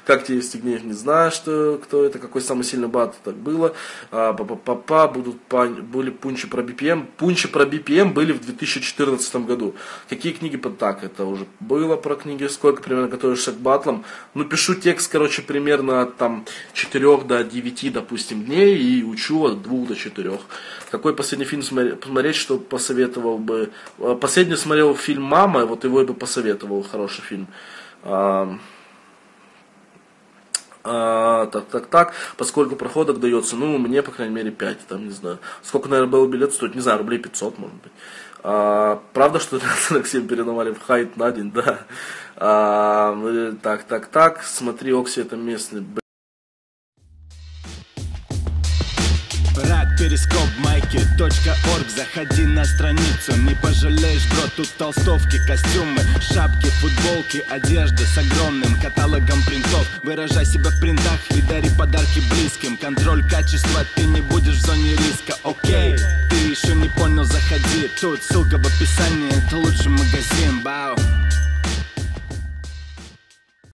Как тебе Евстигнеев? Не знаю, что, кто это, какой самый сильный бат. Так было. А, Па-па-па-па, будут пань, были пунчи про би пи эм. Пунчи про би пи эм были в две тысячи четырнадцатом году. Какие книги? Так, это уже было про книги. Сколько примерно готовишься к батлам? Ну, пишу текст, короче, примерно там четырёх до девяти, допустим, дней и учу от двух до четырёх. Какой последний фильм смотреть, что посоветовал бы? Последний смотрел фильм «Мама», вот его я бы посоветовал, хороший фильм. А, а, так, так, так, поскольку проходок дается, ну, мне, по крайней мере, пять, там, не знаю. Сколько, наверное, было билет стоит? Не знаю, рублей пятьсот, может быть. А, правда, что тринадцать сорок семь переновали в хайт на день, да. А, так, так, так, смотри, Окси, это местный, блядь. Перископ майки точка орг, заходи на страницу, не пожалеешь, бро, тут толстовки, костюмы, шапки, футболки, одежда с огромным каталогом принтов. Выражай себя в принтах и дари подарки близким. Контроль качества, ты не будешь в зоне риска. Окей, ты еще не понял, заходи, тут ссылка в описании, это лучший магазин, бау.